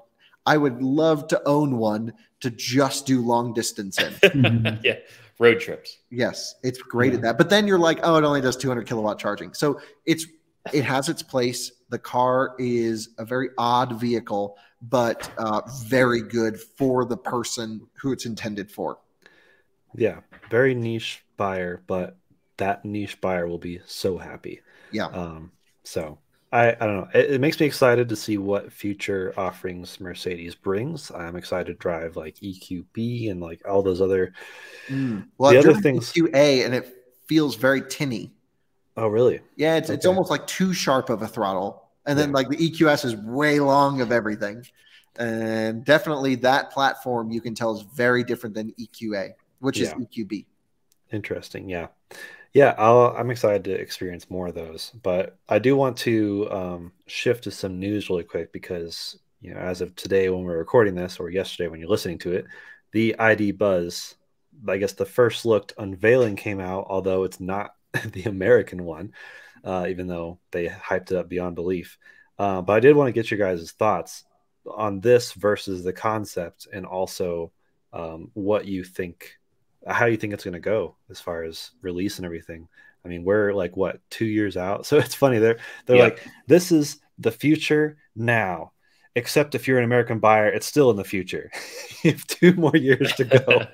I would love to own one to just do long distance in. Yeah. Road trips. Yes. It's great yeah. at that. But then you're like, oh, it only does two hundred kilowatt charging. So it's, it has its place. The car is a very odd vehicle, but uh, very good for the person who it's intended for. Yeah, very niche buyer, but that niche buyer will be so happy. Yeah. Um, so I, I don't know. It, it makes me excited to see what future offerings Mercedes brings. I'm excited to drive like E Q B and like all those other. Mm. Well, the I've other things. E Q A, and it feels very tinny. Oh, really? Yeah, it's okay. It's almost like too sharp of a throttle. And then yeah. like the E Q S is way long of everything. And definitely that platform you can tell is very different than E Q A, which yeah. is E Q B. Interesting, yeah. Yeah, I'll, I'm excited to experience more of those. But I do want to um, shift to some news really quick because, you know, as of today when we're recording this, or yesterday when you're listening to it, the I D Buzz, I guess the first looked unveiling came out, although it's not the American one, uh, even though they hyped it up beyond belief. Uh, but I did want to get your guys' thoughts on this versus the concept, and also um, what you think, how you think it's going to go as far as release and everything. I mean, we're like, what, two years out? So it's funny. They're, they're yeah. like, this is the future now. Except if you're an American buyer, it's still in the future. You have two more years to go.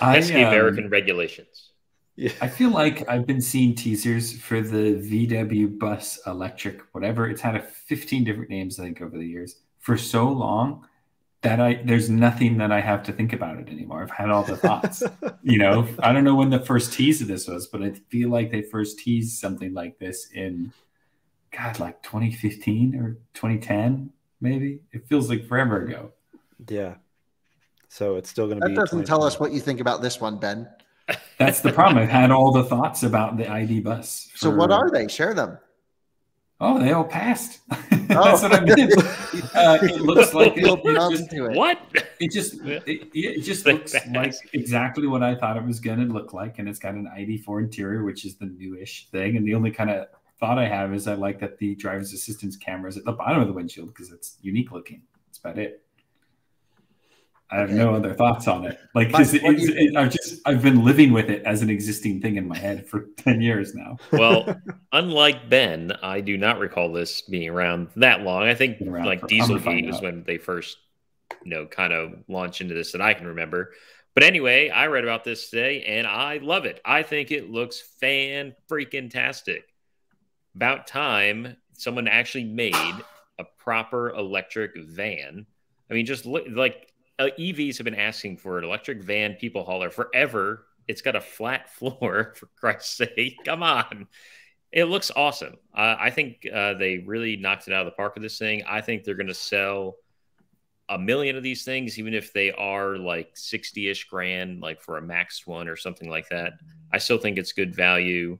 That's the um... American regulations. Yeah. I feel like I've been seeing teasers for the V W Bus Electric, whatever. It's had a fifteen different names, I think, over the years for so long that I there's nothing that I have to think about it anymore. I've had all the thoughts. You know, I don't know when the first tease of this was, but I feel like they first teased something like this in, God, like twenty fifteen or twenty ten, maybe. It feels like forever ago. Yeah. So it's still going to be. That doesn't tell us what you think about this one, Ben. That's the problem. I've had all the thoughts about the I D Bus. For... So what are they? Share them. Oh, they all passed. Oh. That's what I meant. Uh, it looks like it, it just, to it. What? It just it, it just looks passed. Like exactly what I thought it was going to look like, and it's got an I D four interior, which is the newish thing. And the only kind of thought I have is I like that the driver's assistance camera is at the bottom of the windshield because it's unique looking. That's about it. I have no other thoughts on it. Like, Mike, it, it, it, I've just I've been living with it as an existing thing in my head for ten years now. Well, unlike Ben, I do not recall this being around that long. I think like Dieselgate was when they first, you know, kind of launched into this that I can remember. But anyway, I read about this today and I love it. I think it looks fan-freaking-tastic. About time someone actually made a proper electric van. I mean, just look like. Uh, E Vs have been asking for an electric van people hauler forever. It's got a flat floor, for Christ's sake. Come on. It looks awesome. Uh, I think uh, they really knocked it out of the park with this thing. I think they're going to sell a million of these things, even if they are like sixty-ish grand, like for a maxed one or something like that, I still think it's good value.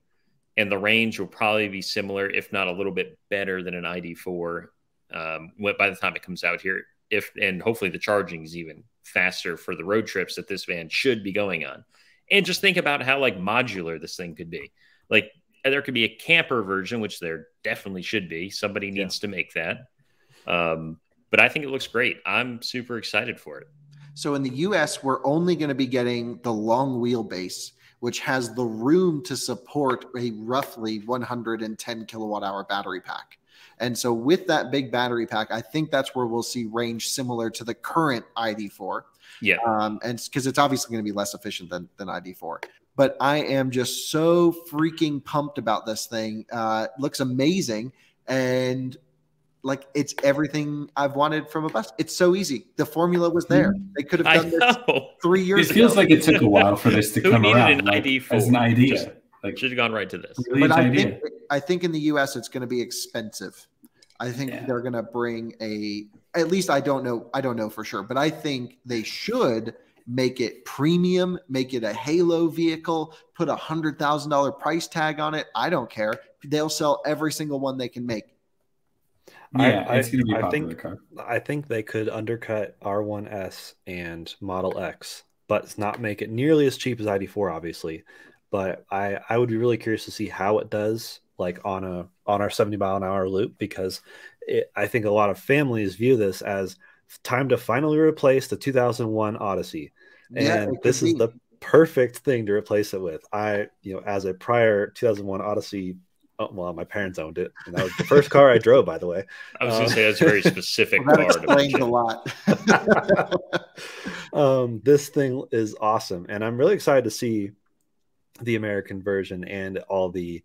And the range will probably be similar, if not a little bit better than an I D four um, by the time it comes out here. If and hopefully the charging is even faster for the road trips that this van should be going on. And just think about how like modular this thing could be. Like there could be a camper version, which there definitely should be. Somebody needs yeah. to make that. Um, but I think it looks great. I'm super excited for it. So in the U S, we're only going to be getting the long wheelbase, which has the room to support a roughly one hundred ten kilowatt hour battery pack. And so with that big battery pack, I think that's where we'll see range similar to the current I D four. Yeah. Um, and because it's obviously going to be less efficient than, than I D four. But I am just so freaking pumped about this thing. Uh, it looks amazing. And like, it's everything I've wanted from a bus. It's so easy. The formula was there. They could have done this three years ago. It feels ago. like it took a while for this to Who come needed around an like, I D four? As an idea. Just Like, should have gone right to this. But I think, I think in the U S it's going to be expensive. I think yeah. they're going to bring a, at least I don't know, I don't know for sure, but I think they should make it premium, make it a halo vehicle, put a hundred thousand dollar price tag on it. I don't care. They'll sell every single one they can make. Yeah, I, it's going to be a popular car. I think they could undercut R one S and Model X, but not make it nearly as cheap as I D four, obviously. But I, I would be really curious to see how it does like on a on our seventy mile an hour loop, because it, I think a lot of families view this as time to finally replace the two thousand one Odyssey. Yeah, and this is the perfect thing to replace it with. I, you know, as a prior two thousand one Odyssey, oh, well, my parents owned it. And that was the first car I drove, by the way. I was um, going to say that's a very specific well, that car. Explains a lot. um, this thing is awesome. And I'm really excited to see the American version and all the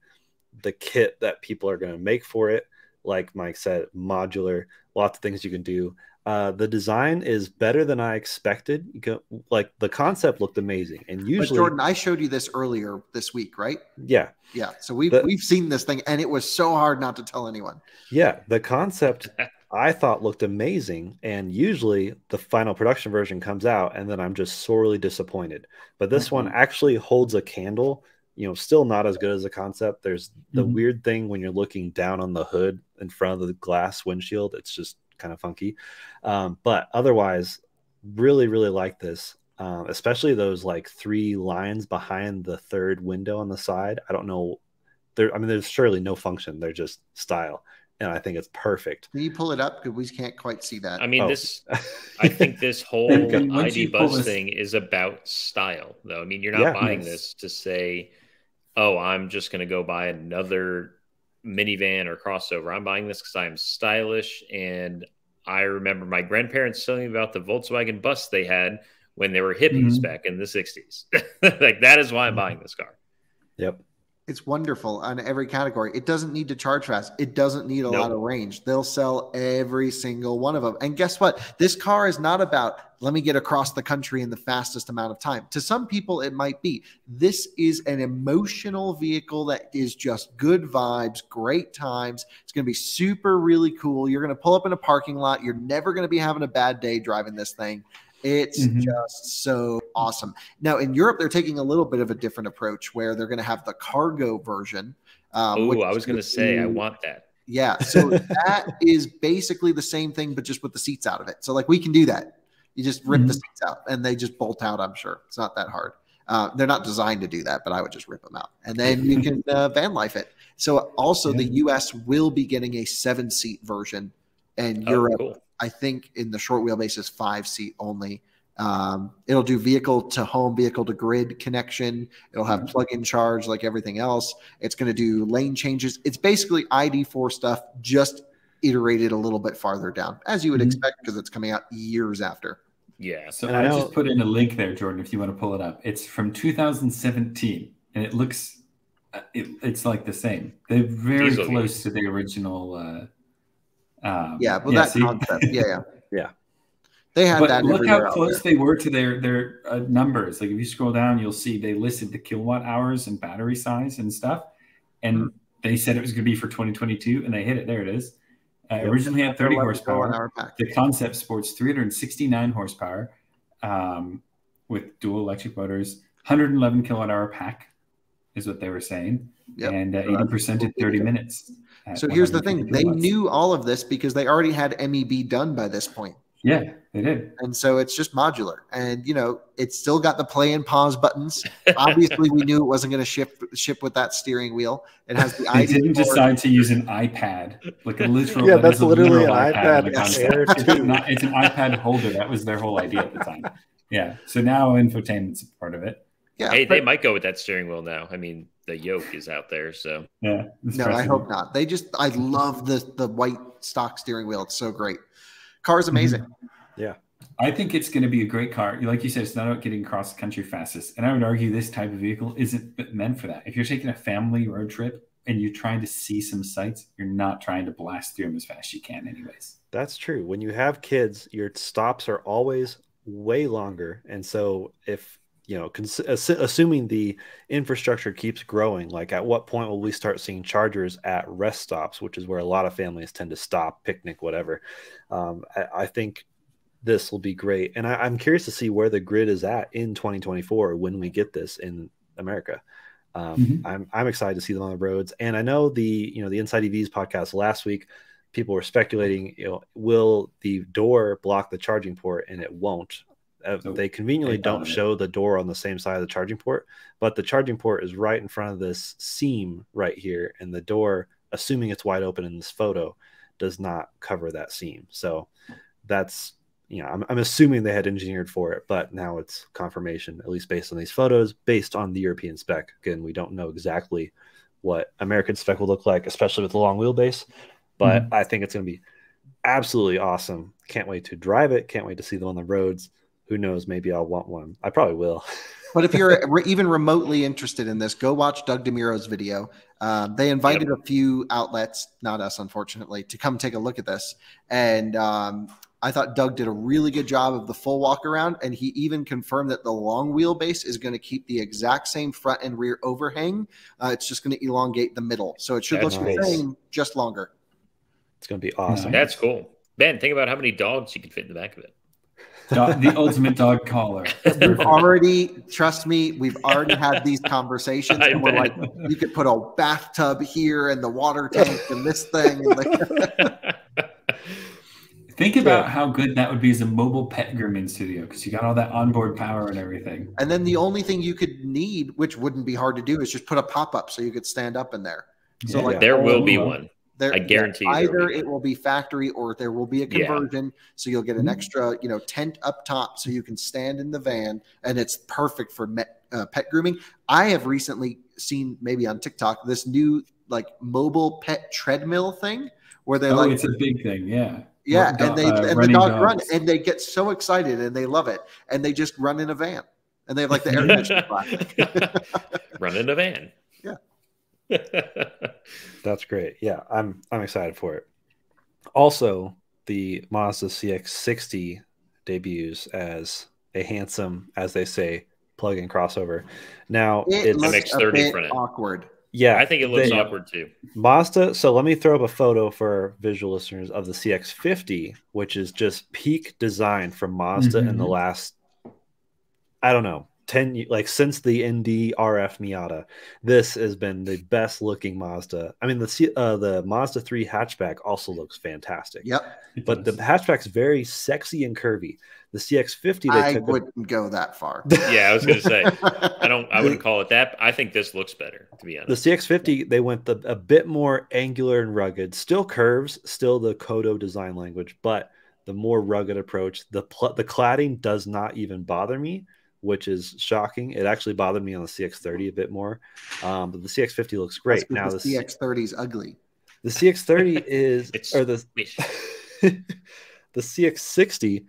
the kit that people are going to make for it. Like Mike said, modular, lots of things you can do. Uh, the design is better than I expected. You can, like the concept looked amazing. And usually, but Jordan, I showed you this earlier this week, right? Yeah, yeah. So we've the, we've seen this thing, and it was so hard not to tell anyone. Yeah, the concept I thought looked amazing, and usually the final production version comes out, and then I'm just sorely disappointed. But this mm-hmm. one actually holds a candle. You know, still not as good as the concept. There's the mm-hmm. weird thing when you're looking down on the hood in front of the glass windshield. It's just kind of funky. Um, but otherwise, really, really like this, um, especially those like three lines behind the third window on the side. I don't know. There, I mean, there's surely no function. They're just style. And I think it's perfect. Can you pull it up? Because we can't quite see that. I mean, oh. this, I think this whole I D Buzz thing is about style, though. I mean, you're not yeah, buying nice. this to say, oh, I'm just going to go buy another minivan or crossover. I'm buying this because I'm stylish. And I remember my grandparents telling me about the Volkswagen bus they had when they were hippies mm-hmm. back in the sixties. Like, that is why I'm buying this car. Yep. It's wonderful on every category. It doesn't need to charge fast. It doesn't need a nope. lot of range. They'll sell every single one of them. And guess what? This car is not about, let me get across the country in the fastest amount of time. To some people, it might be. This is an emotional vehicle that is just good vibes, great times. It's going to be super really cool. You're going to pull up in a parking lot. You're never going to be having a bad day driving this thing. It's mm-hmm. just so awesome. Now, in Europe, they're taking a little bit of a different approach where they're going to have the cargo version. Um, oh, I was going to say, I want that. Yeah. So that is basically the same thing, but just with the seats out of it. So like we can do that. You just rip mm-hmm. the seats out and they just bolt out, I'm sure. It's not that hard. Uh, they're not designed to do that, but I would just rip them out. And then you can uh, van life it. So also yeah. the U S will be getting a seven-seat version, and oh, Europe cool. I think in the short wheelbase is five seat only. Um, it'll do vehicle to home, vehicle to grid connection. It'll have plug in charge like everything else. It's going to do lane changes. It's basically I D four stuff, just iterated a little bit farther down, as you would mm-hmm. expect, because it's coming out years after. Yeah. So and I, I just put in a link there, Jordan, if you want to pull it up. It's from two thousand seventeen, and it looks, it, it's like the same. They're very Easily. close to the original. Uh, Um, yeah, well, yeah, that see? concept, yeah, yeah, yeah. They had but that. Look how close they were to their their uh, numbers. Like if you scroll down, you'll see they listed the kilowatt hours and battery size and stuff, and mm-hmm. they said it was going to be for twenty twenty-two, and they hit it. There it is. Uh, yep. Originally had thirty horsepower. The Concept sports three hundred sixty-nine horsepower um, with dual electric motors. one hundred eleven kilowatt hour pack is what they were saying. Yep. And uh, eighty percent in thirty minutes. So here's the thing. They knew all of this because they already had M E B done by this point. Yeah, they did. And so it's just modular. And, you know, it's still got the play and pause buttons. Obviously, we knew it wasn't going to ship ship with that steering wheel. It has the I D four. They didn't decide to use an iPad. Like a literal. Yeah, that's literally an iPad. iPad it's, not, it's an iPad holder. That was their whole idea at the time. Yeah. So now infotainment's part of it. Yeah, hey, but they might go with that steering wheel now. I mean, the yoke is out there, so yeah. No, I hope not. They just, I love the the white stock steering wheel. It's so great. Car's amazing. Mm-hmm. Yeah, I think it's going to be a great car. Like you said, it's not about getting across the country fastest, and I would argue this type of vehicle isn't meant for that. If you're taking a family road trip and you're trying to see some sights, you're not trying to blast through them as fast as you can, anyways. That's true. When you have kids, your stops are always way longer, and so if you know, assuming the infrastructure keeps growing, like at what point will we start seeing chargers at rest stops, which is where a lot of families tend to stop, picnic, whatever. Um, I, I think this will be great. And I, I'm curious to see where the grid is at in twenty twenty-four when we get this in America. Um, mm-hmm. I'm, I'm excited to see them on the roads. And I know the, you know, the Inside E Vs podcast last week, people were speculating, you know, will the door block the charging port? And it won't. Uh, so they conveniently they don't show the door on the same side of the charging port, but the charging port is right in front of this seam right here, and the door, assuming it's wide open in this photo, does not cover that seam. So that's, you know, I'm, I'm assuming they had engineered for it, but now it's confirmation, at least based on these photos, based on the European spec. Again, we don't know exactly what American spec will look like, especially with the long wheelbase, but mm-hmm. I think it's going to be absolutely awesome. Can't wait to drive it. Can't wait to see them on the roads. Who knows? Maybe I'll want one. I probably will. But if you're re even remotely interested in this, go watch Doug DeMiro's video. Uh, they invited yep. a few outlets, not us, unfortunately, to come take a look at this. And um, I thought Doug did a really good job of the full walk around. And he even confirmed that the long wheelbase is going to keep the exact same front and rear overhang. Uh, it's just going to elongate the middle. So it should That's look nice. the same, just longer. It's going to be awesome. That's cool. Ben, think about how many dogs you can fit in the back of it. The ultimate dog collar. We've already, trust me, we've already had these conversations. And we're like, you could put a bathtub here and the water tank and this thing. Think about how good that would be as a mobile pet grooming studio, because you got all that onboard power and everything. And then the only thing you could need, which wouldn't be hard to do, is just put a pop-up so you could stand up in there. So yeah, like, there will be one. There, I guarantee yeah, either will it will be factory or there will be a conversion. Yeah. So you'll get an extra, you know, tent up top so you can stand in the van, and it's perfect for met, uh, pet grooming. I have recently seen, maybe on TikTok, this new like mobile pet treadmill thing where they oh, like it's a big thing. Yeah. Yeah. And they, uh, and the dog dogs. run and they get so excited and they love it. And they just run in a van and they have like the air conditioning. Run in a van. Yeah. That's great. Yeah, I'm I'm excited for it. Also, the Mazda C X sixty debuts as a handsome, as they say, plug-in crossover. Now it it's M X thirty front end. Awkward. Yeah, I think it looks they, awkward too. Mazda. So let me throw up a photo for visual listeners of the C X fifty, which is just peak design from Mazda mm-hmm. in the last, I don't know, ten, like since the N D R F Miata, this has been the best looking Mazda. I mean, the uh, the Mazda three hatchback also looks fantastic. Yep. But the hatchback's very sexy and curvy. The C X fifty, they I took wouldn't a... go that far. Yeah, I was going to say, I don't. I wouldn't call it that. I think this looks better, to be honest. The C X fifty, they went the, a bit more angular and rugged. Still curves, still the Kodo design language, but the more rugged approach. The the cladding does not even bother me, which is shocking. It actually bothered me on the C X thirty a bit more. Um, but the C X fifty looks great. Now the C X thirty is ugly. The C X thirty is, it's or the, the C X sixty,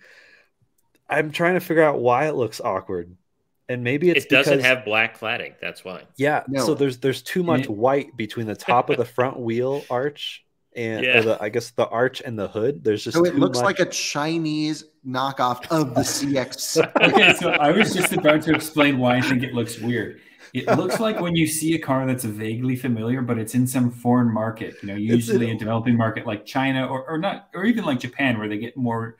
I'm trying to figure out why it looks awkward. And maybe it's it doesn't because, have black cladding. That's why. Yeah. No. So there's, there's too much white between the top of the front wheel arch and yeah. the, I guess the arch and the hood. There's just so it looks much. like a Chinese knockoff of the C X. Okay, so I was just about to explain why I think it looks weird. It looks like when you see a car that's vaguely familiar, but it's in some foreign market, you know, usually it's, a developing market like China or, or not, or even like Japan, where they get more,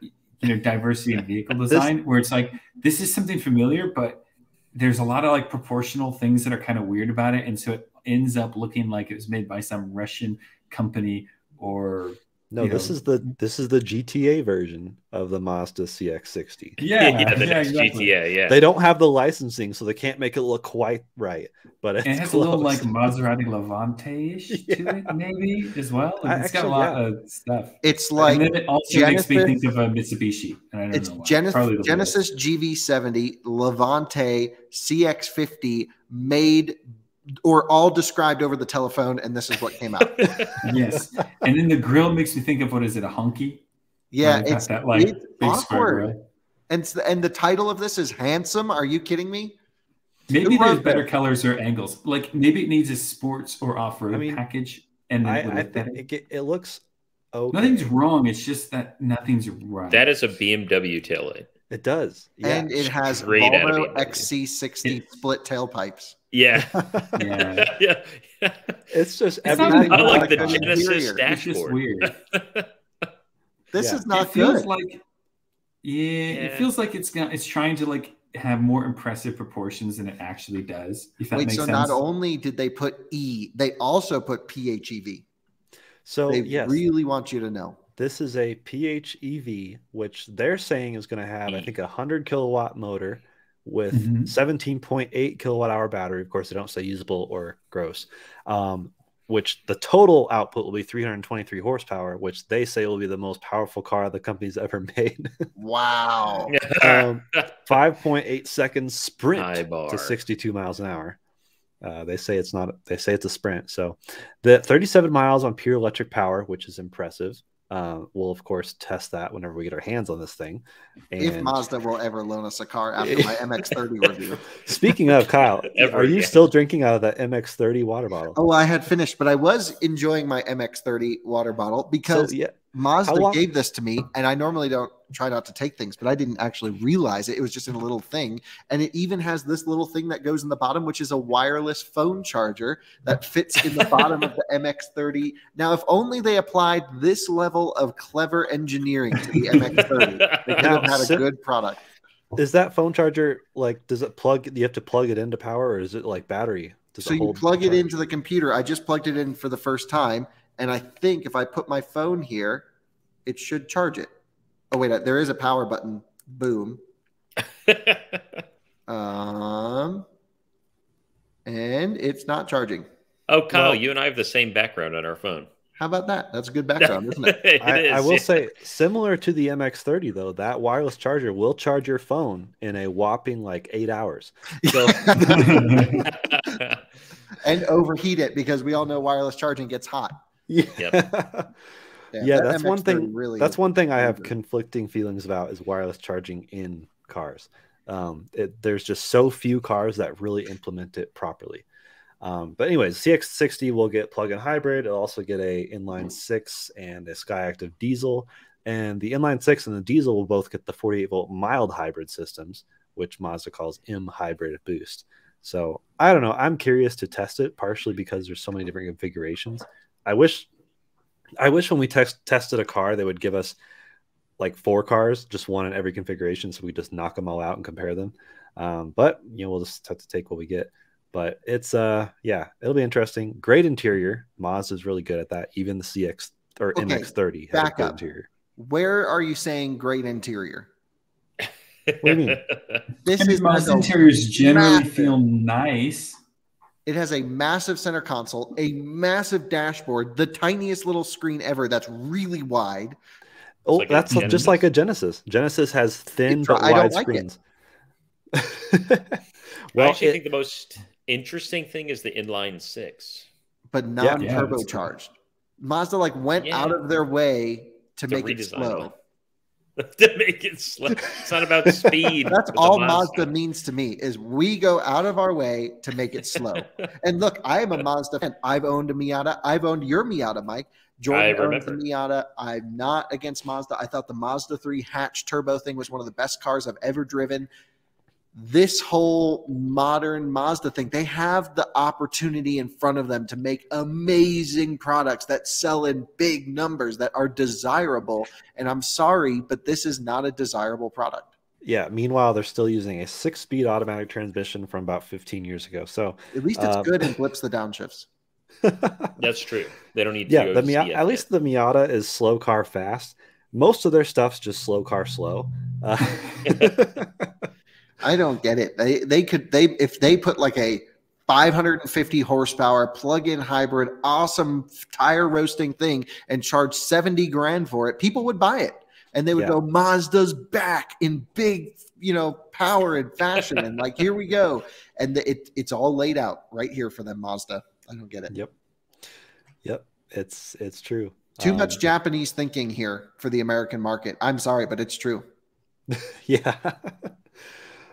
you know, diversity in vehicle design, this, where it's like, this is something familiar, but there's a lot of like proportional things that are kind of weird about it. And so it ends up looking like it was made by some Russian company or... No, this know. is the this is the G T A version of the Mazda C X sixty. Yeah, yeah, the yeah, exactly. G T A, yeah. They don't have the licensing, so they can't make it look quite right. But it's it has close. a little like Maserati Levante-ish yeah. to it, maybe as well. Like, it's actually, got a lot yeah. of stuff. It's like and then it also Genesis, makes me think of a Mitsubishi. And I don't it's know why. Genesis, Genesis G V seventy, Levante, C X fifty, made. Or all described over the telephone, and this is what came out. Yes, and then the grill makes me think of, what is it, a honky? Yeah, it's that, like, it's awkward. And and the title of this is handsome. Are you kidding me? Maybe there's better colors or angles. Like maybe it needs a sports or off-road I mean, package. And I, I think it, it looks okay. Nothing's wrong. It's just that nothing's right. That is a B M W taillight. It does, yeah. And it has Volvo X C sixty split tailpipes. Yeah. Yeah. Yeah. Yeah, it's just it's everything. I like the Genesis dashboard. Weird. This yeah. is not it good. Feels like, yeah, yeah, it feels like it's it's trying to like have more impressive proportions than it actually does. If that Wait, makes so sense. Not only did they put E, they also put P H E V. So they yes. really want you to know. This is a P H E V, which they're saying is going to have, I think, a one hundred kilowatt motor with seventeen point eight mm-hmm. kilowatt-hour battery. Of course, they don't say usable or gross, um, which the total output will be three hundred twenty-three horsepower, which they say will be the most powerful car the company's ever made. Wow. um, five point eight seconds sprint to sixty-two miles an hour. Uh, they say it's not. They say it's a sprint. So the thirty-seven miles on pure electric power, which is impressive. Uh, we'll, of course, test that whenever we get our hands on this thing. And if Mazda will ever loan us a car after my M X thirty review. Speaking of, Kyle, ever, are you yeah. still drinking out of that M X thirty water bottle? Oh, I had finished, but I was enjoying my M X thirty water bottle because so, yeah. Mazda gave this to me, and I normally don't try not to take things, but I didn't actually realize it. It was just in a little thing, and it even has this little thing that goes in the bottom, which is a wireless phone charger that fits in the bottom of the M X thirty. Now, if only they applied this level of clever engineering to the M X thirty, they could have had a good product. Is that phone charger, like, does it plug, do you have to plug it into power, or is it like battery? Does so you plug it into the computer. I just plugged it in for the first time, and I think if I put my phone here, it should charge it. Oh, wait, there is a power button. Boom. um, and it's not charging. Oh, Kyle, well, you and I have the same background on our phone. How about that? That's a good background, isn't it? it I, is, I will yeah. say, similar to the M X thirty, though, that wireless charger will charge your phone in a whopping, like, eight hours. So and overheat it, because we all know wireless charging gets hot. Yeah. Yep. Yeah, yeah, that that's M X one thing. Really that's one thing I have conflicting feelings about is wireless charging in cars. Um, it, there's just so few cars that really implement it properly. Um, but anyways, C X sixty will get plug-in hybrid. It'll also get a inline six and a Skyactiv diesel. And the inline six and the diesel will both get the forty-eight volt mild hybrid systems, which Mazda calls M hybrid boost. So I don't know. I'm curious to test it, partially because there's so many different configurations. I wish. I wish when we test, tested a car, they would give us like four cars, just one in every configuration, so we just knock them all out and compare them. Um, but, you know, we'll just have to take what we get. But it's, uh, yeah, it'll be interesting. Great interior. Mazda's really good at that. Even the C X or okay, M X thirty has a good interior. Where are you saying great interior? What do you mean? This I mean, is Mazda's interiors generally massive. Feel nice. It has a massive center console, a massive dashboard, the tiniest little screen ever that's really wide. Oh, like that's just like a Genesis. Genesis has thin it, but I wide like screens. Well, I actually it, think the most interesting thing is the inline six. But non-turbocharged. Yeah, Mazda like went yeah. out of their way to, to make it slow. To make it slow. It's not about speed. That's all Mazda means to me is we go out of our way to make it slow. And look, I am a Mazda fan. I've owned a Miata. I've owned your Miata, Mike. Jordan owns a Miata. I'm not against Mazda. I thought the Mazda three hatch turbo thing was one of the best cars I've ever driven. this whole modern Mazda thing, they have the opportunity in front of them to make amazing products that sell in big numbers that are desirable. And I'm sorry, but this is not a desirable product. Yeah. Meanwhile, they're still using a six-speed automatic transmission from about fifteen years ago. So at least it's um, good and flips the downshifts. That's true. They don't need to. Yeah, the Mi- at least the Miata is slow car fast. Most of their stuff's just slow car slow. Uh, I don't get it. They they could they if they put like a five hundred fifty horsepower plug-in hybrid, awesome tire roasting thing, and charge seventy grand for it, people would buy it, and they would yeah. go, Mazda's back in big, you know, power and fashion, and like here we go, and the, it it's all laid out right here for them, Mazda. I don't get it. Yep. Yep. It's, it's true. Too um, much Japanese thinking here for the American market. I'm sorry, but it's true. Yeah.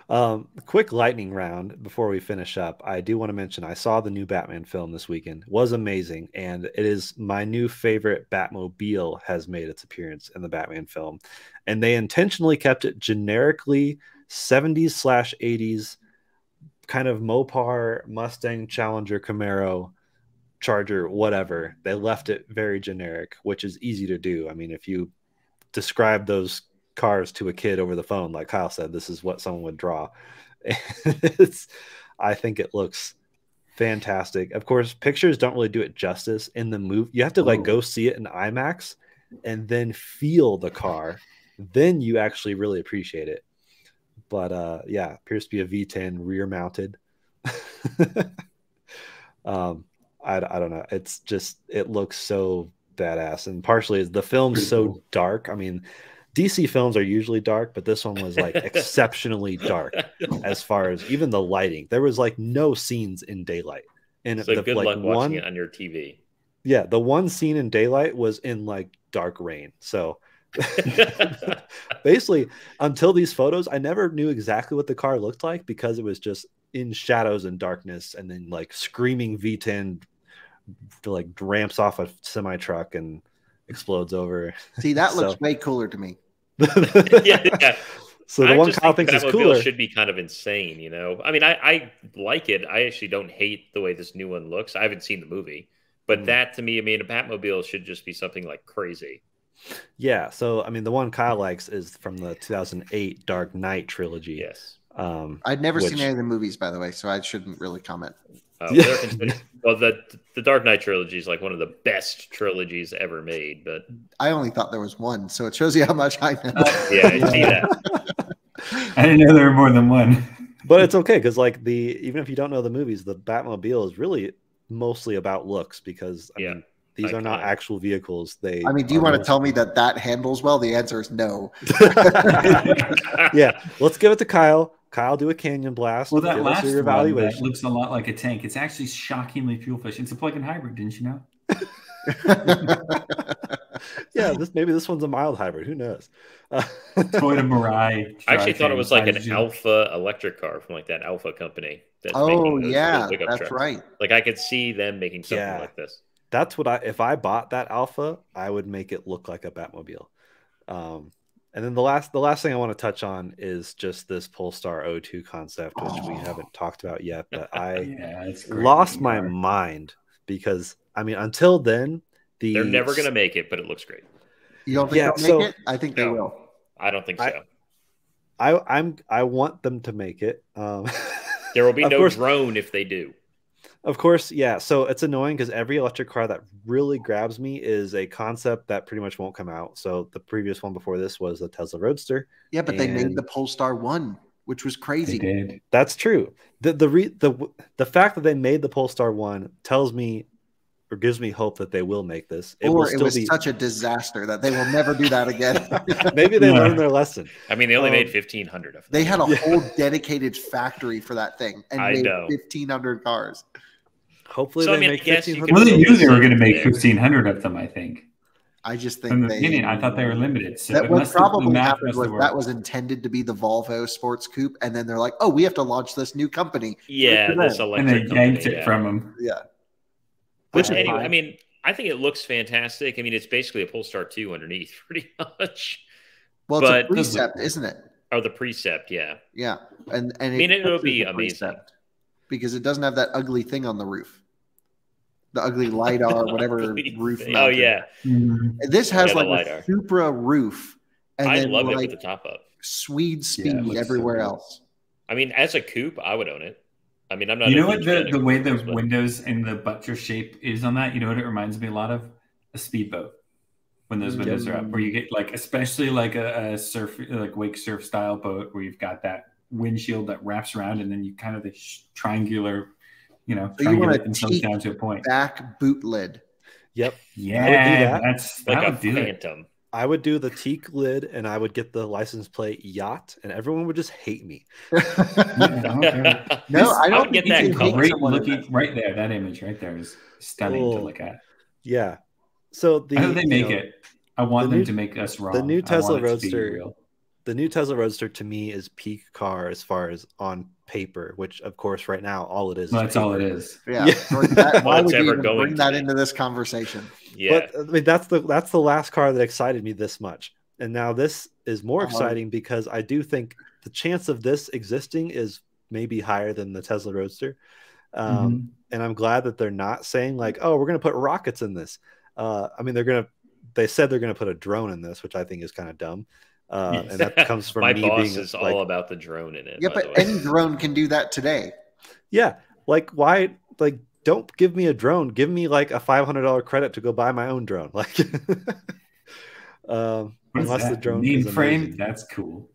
um, quick lightning round before we finish up. I do want to mention, I saw the new Batman film this weekend. It was amazing. And it is my new favorite Batmobile has made its appearance in the Batman film. And they intentionally kept it generically seventies slash eighties, kind of Mopar, Mustang, Challenger, Camaro, Charger, whatever. They left it very generic, which is easy to do. I mean, if you describe those cars to a kid over the phone, like Kyle said, this is what someone would draw. It's, I think it looks fantastic. Of course, pictures don't really do it justice in the movie. You have to like go see it in IMAX and then feel the car. Then you actually really appreciate it. But uh, yeah, appears to be a V ten rear mounted. um, I, I don't know. It's just, it looks so badass. And partially the film's so dark. I mean, D C films are usually dark, but this one was like exceptionally dark as far as even the lighting. There was like no scenes in daylight. And so the, good like, luck watching one, it on your T V. Yeah, the one scene in daylight was in like dark rain. So basically until these photos I never knew exactly what the car looked like because it was just in shadows and darkness and then like screaming V ten like ramps off a semi truck and explodes over. See, that so. Looks way cooler to me. yeah, yeah. So the I one Kyle thinks is cooler should be kind of insane, you know. I mean, I, I like it. I actually don't hate the way this new one looks. I haven't seen the movie, but mm. that to me, I mean, a Batmobile should just be something like crazy. Yeah, so I mean, the one Kyle likes is from the two thousand eight Dark Knight trilogy. Yes, um, I'd never which... seen any of the movies, by the way, so I shouldn't really comment. Uh, yeah. Well, the the Dark Knight trilogy is like one of the best trilogies ever made, but I only thought there was one, so it shows you how much I know. Uh, yeah, I see that. I didn't know there were more than one, but it's okay because, like, the even if you don't know the movies, the Batmobile is really mostly about looks because I yeah. mean. These are not actual vehicles. They. I mean, do you want to tell me that that handles well? The answer is no. Yeah, let's give it to Kyle. Kyle, do a canyon blast. Well, that last one that looks a lot like a tank. It's actually shockingly fuel efficient. It's a plug-in hybrid, didn't you know? Yeah, this maybe this one's a mild hybrid. Who knows? Uh, Toyota Mirai. I actually thought it was like an Alpha electric car from like that Alpha company. Oh yeah, that's right. Like I could see them making something like this. That's what I, if I bought that Alpha, I would make it look like a Batmobile. Um, and then the last, the last thing I want to touch on is just this Polestar two concept, which oh. we haven't talked about yet, but I yeah, lost my mind because I mean, until then, the they're never going to make it, but it looks great. You don't think yeah, they'll so, make it? I think no, they will. I don't think so. I, I, I'm, I want them to make it. Um, there will be no course. drone if they do. Of course, yeah. So it's annoying because every electric car that really grabs me is a concept that pretty much won't come out. So the previous one before this was the Tesla Roadster. Yeah, but and... they made the Polestar one, which was crazy. They did. That's true. The the, re the the fact that they made the Polestar one tells me or gives me hope that they will make this. It or will still it was be... such a disaster that they will never do that again. Maybe they yeah. learned their lesson. I mean, they only um, made fifteen hundred of them. They had a yeah. whole dedicated factory for that thing and I made know. fifteen hundred cars. Hopefully so, they I mean, make fifteen hundred. Well, they knew they were going to make fifteen hundred of them, I think. I just think From the they, beginning, I thought they were limited. So that what probably happened was that was intended to be the Volvo sports coupe, and then they're like, oh, we have to launch this new company. Yeah, this electric And they company, yanked it yeah. from them. Yeah. Which, I, anyway, I mean, I think it looks fantastic. I mean, it's basically a Polestar two underneath, pretty much. Well, it's but, a precept, isn't it? Oh, the Precept, yeah. Yeah. And, and I mean, it, it would be amazing. Because it doesn't have that ugly thing on the roof. The ugly LiDAR, whatever roof. Oh, yeah. Mm-hmm. This has yeah, like a Supra roof. And I then love like it with the top up. Swede speed yeah, everywhere so else. I mean, as a coupe, I would own it. I mean, I'm not. You know what the, the way the but... windows and the buttress shape is on that? You know what it reminds me a lot of? A speedboat. When those windows yeah. are up, where you get like, especially like a, a surf, like wake surf style boat, where you've got that windshield that wraps around, and then you kind of the sh- triangular, you know, so triangular you themselves down to a point. Back boot lid. Yep. Yeah, I would do that. That's like a phantom. It. I would do the teak lid, and I would get the license plate yacht, and everyone would just hate me. yeah, okay. No, this, I don't I get that great looking right there. That image right there is stunning oh, to look at. Yeah. So the, how do they make know, it? I want the them new, to make us wrong. The new Tesla Roadster, the new Tesla Roadster to me is peak car as far as on paper, which of course right now all it is. Well, is that's paper. all it is. Yeah. yeah. That, why would you bring today. that into this conversation? Yeah. But I mean, that's the that's the last car that excited me this much, and now this is more exciting um, because I do think the chance of this existing is maybe higher than the Tesla Roadster, um, mm-hmm. and I'm glad that they're not saying like, oh, we're going to put rockets in this. Uh, I mean, they're gonna. They said they're gonna put a drone in this, which I think is kind of dumb, uh, and that comes from my me boss being is like, all about the drone in it. Yeah, but any drone can do that today. Yeah, like why? Like, don't give me a drone. Give me like a five hundred dollar credit to go buy my own drone. Like, um, unless that? the drone mainframe. That's cool.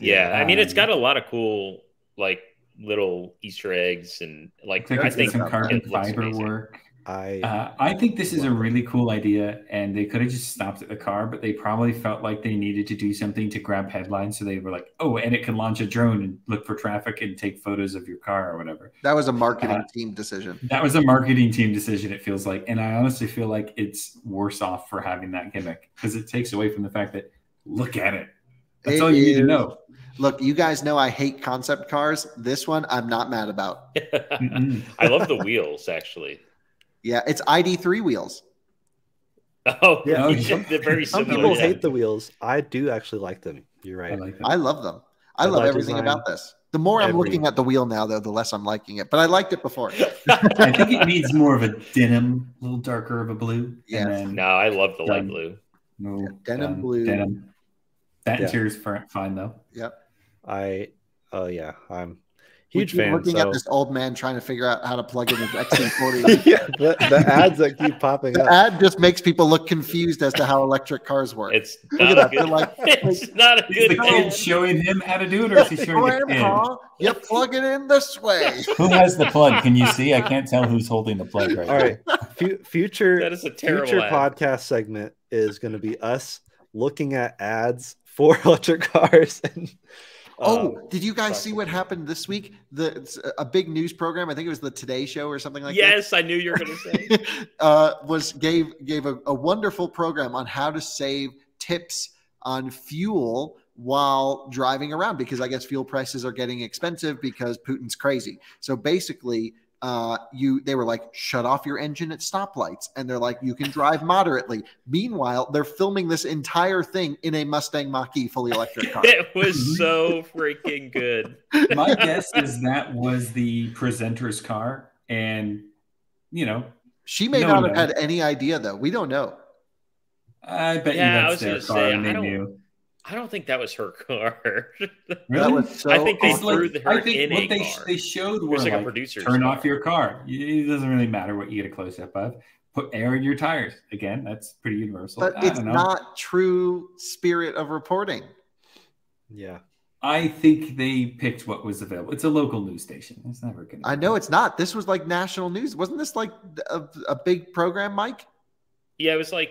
Yeah, um, I mean, it's got a lot of cool like little Easter eggs and like I think some carbon fiber work. I uh, I think this is a really cool idea, and they could have just stopped at the car, but they probably felt like they needed to do something to grab headlines, so they were like, oh, and it can launch a drone and look for traffic and take photos of your car or whatever. That was a marketing uh, team decision. That was a marketing team decision, it feels like, and I honestly feel like it's worse off for having that gimmick, because it takes away from the fact that, look at it. That's it all you is. need to know. Look, you guys know I hate concept cars. This one I'm not mad about. I love the wheels, actually. Yeah, it's I D three wheels. Oh, yeah. Some, they're very similar. Some people yeah. hate the wheels. I do actually like them. You're right. I, like them. I love them. I, I love, love everything design. about this. The more Every. I'm looking at the wheel now, though, the less I'm liking it. But I liked it before. I think it needs more of a denim, a little darker of a blue. Yeah. Then, no, I love the um, light blue. No, yeah, denim um, blue. Denim. That yeah. interior's fine, though. Yep. I. Oh uh, yeah. I'm. Huge fan. Looking so. at this old man trying to figure out how to plug in his X C forty. yeah, the, the ads that keep popping the up. The ad just makes people look confused as to how electric cars work. It's not a good, like, it's not a good the kid showing him how to do it, or is he showing Grandpa, the kid? You plug it in this way. Who has the plug? Can you see? I can't tell who's holding the plug right now. All right. F- future that is a terrible future ad. podcast segment is going to be us looking at ads for electric cars and Oh, um, did you guys see what happened this week? The a big news program, I think it was the Today Show or something like yes, that. Yes, I knew you were going to say. uh, was gave gave a, a wonderful program on how to save tips on fuel while driving around, because I guess fuel prices are getting expensive because Putin's crazy. So basically, uh, you they were like, shut off your engine at stoplights, and they're like, you can drive moderately. Meanwhile, they're filming this entire thing in a Mustang Mach-E fully electric car. It was so freaking good. My guess is that was the presenter's car, and you know, she may no not have knows. had any idea though. We don't know. I bet yeah, you that's their car, say, and they knew. I don't think that was her car. Really? So I think they threw like, her I think in what a they, car. They showed were like, like a turn car. off your car. It doesn't really matter what you get a close-up of. Put air in your tires. Again, that's pretty universal. But I it's don't know. not true spirit of reporting. Yeah. I think they picked what was available. It's a local news station. It's never going to I know it's not. This was like national news. Wasn't this like a, a big program, Mike? Yeah, it was like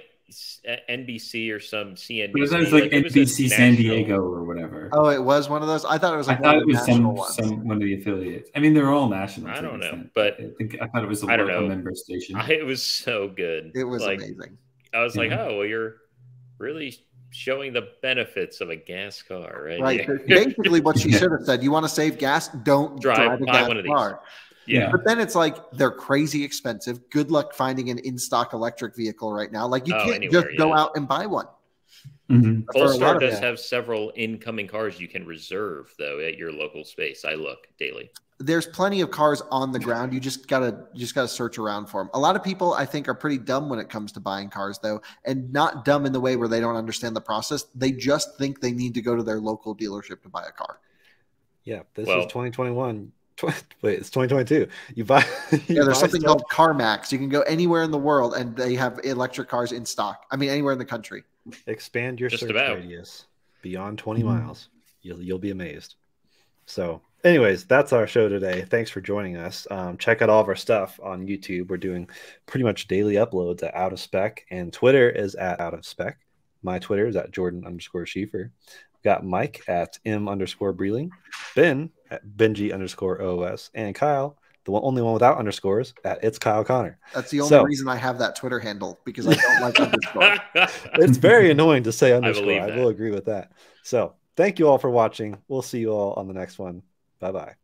N B C or some C N B C. But it was like, like N B C San Diego or whatever. Oh, it was one of those. I thought it was like I thought one it was some, some one of the affiliates. I mean, they're all national. I don't know, but I think I thought it was a local member station. I, it was so good. It was like, amazing. I was yeah. like, oh, well, you're really showing the benefits of a gas car, right? Right. Yeah. Basically, what she should have said: you want to save gas? Don't drive, drive a gas one of car. These. Yeah. But then it's like, they're crazy expensive. Good luck finding an in-stock electric vehicle right now. Like, you oh, can't anywhere, just yeah. go out and buy one. Mm-hmm. Polestar does have several incoming cars you can reserve, though, at your local space. I look daily. There's plenty of cars on the ground. You just gotta you just gotta search around for them. A lot of people, I think, are pretty dumb when it comes to buying cars, though, and not dumb in the way where they don't understand the process. They just think they need to go to their local dealership to buy a car. Yeah, this well, is twenty twenty-one. Wait, it's twenty twenty-two. You buy. You yeah, there's buy something stuff. called CarMax. You can go anywhere in the world, and they have electric cars in stock. I mean, anywhere in the country. Expand your Just search about. radius beyond twenty mm-hmm. miles. You'll you'll be amazed. So, anyways, that's our show today. Thanks for joining us. Um, check out all of our stuff on YouTube. We're doing pretty much daily uploads at Out of Spec, and Twitter is at Out of Spec. My Twitter is at Jordan underscore Schieffer. Got Mike at M underscore Breeling, Ben at Benji underscore O S, and Kyle, the one, only one without underscores, at It's Kyle Connor. That's the only so, reason I have that Twitter handle, because I don't like underscore. It's very annoying to say underscore. I, I will agree with that. So thank you all for watching. We'll see you all on the next one. Bye bye.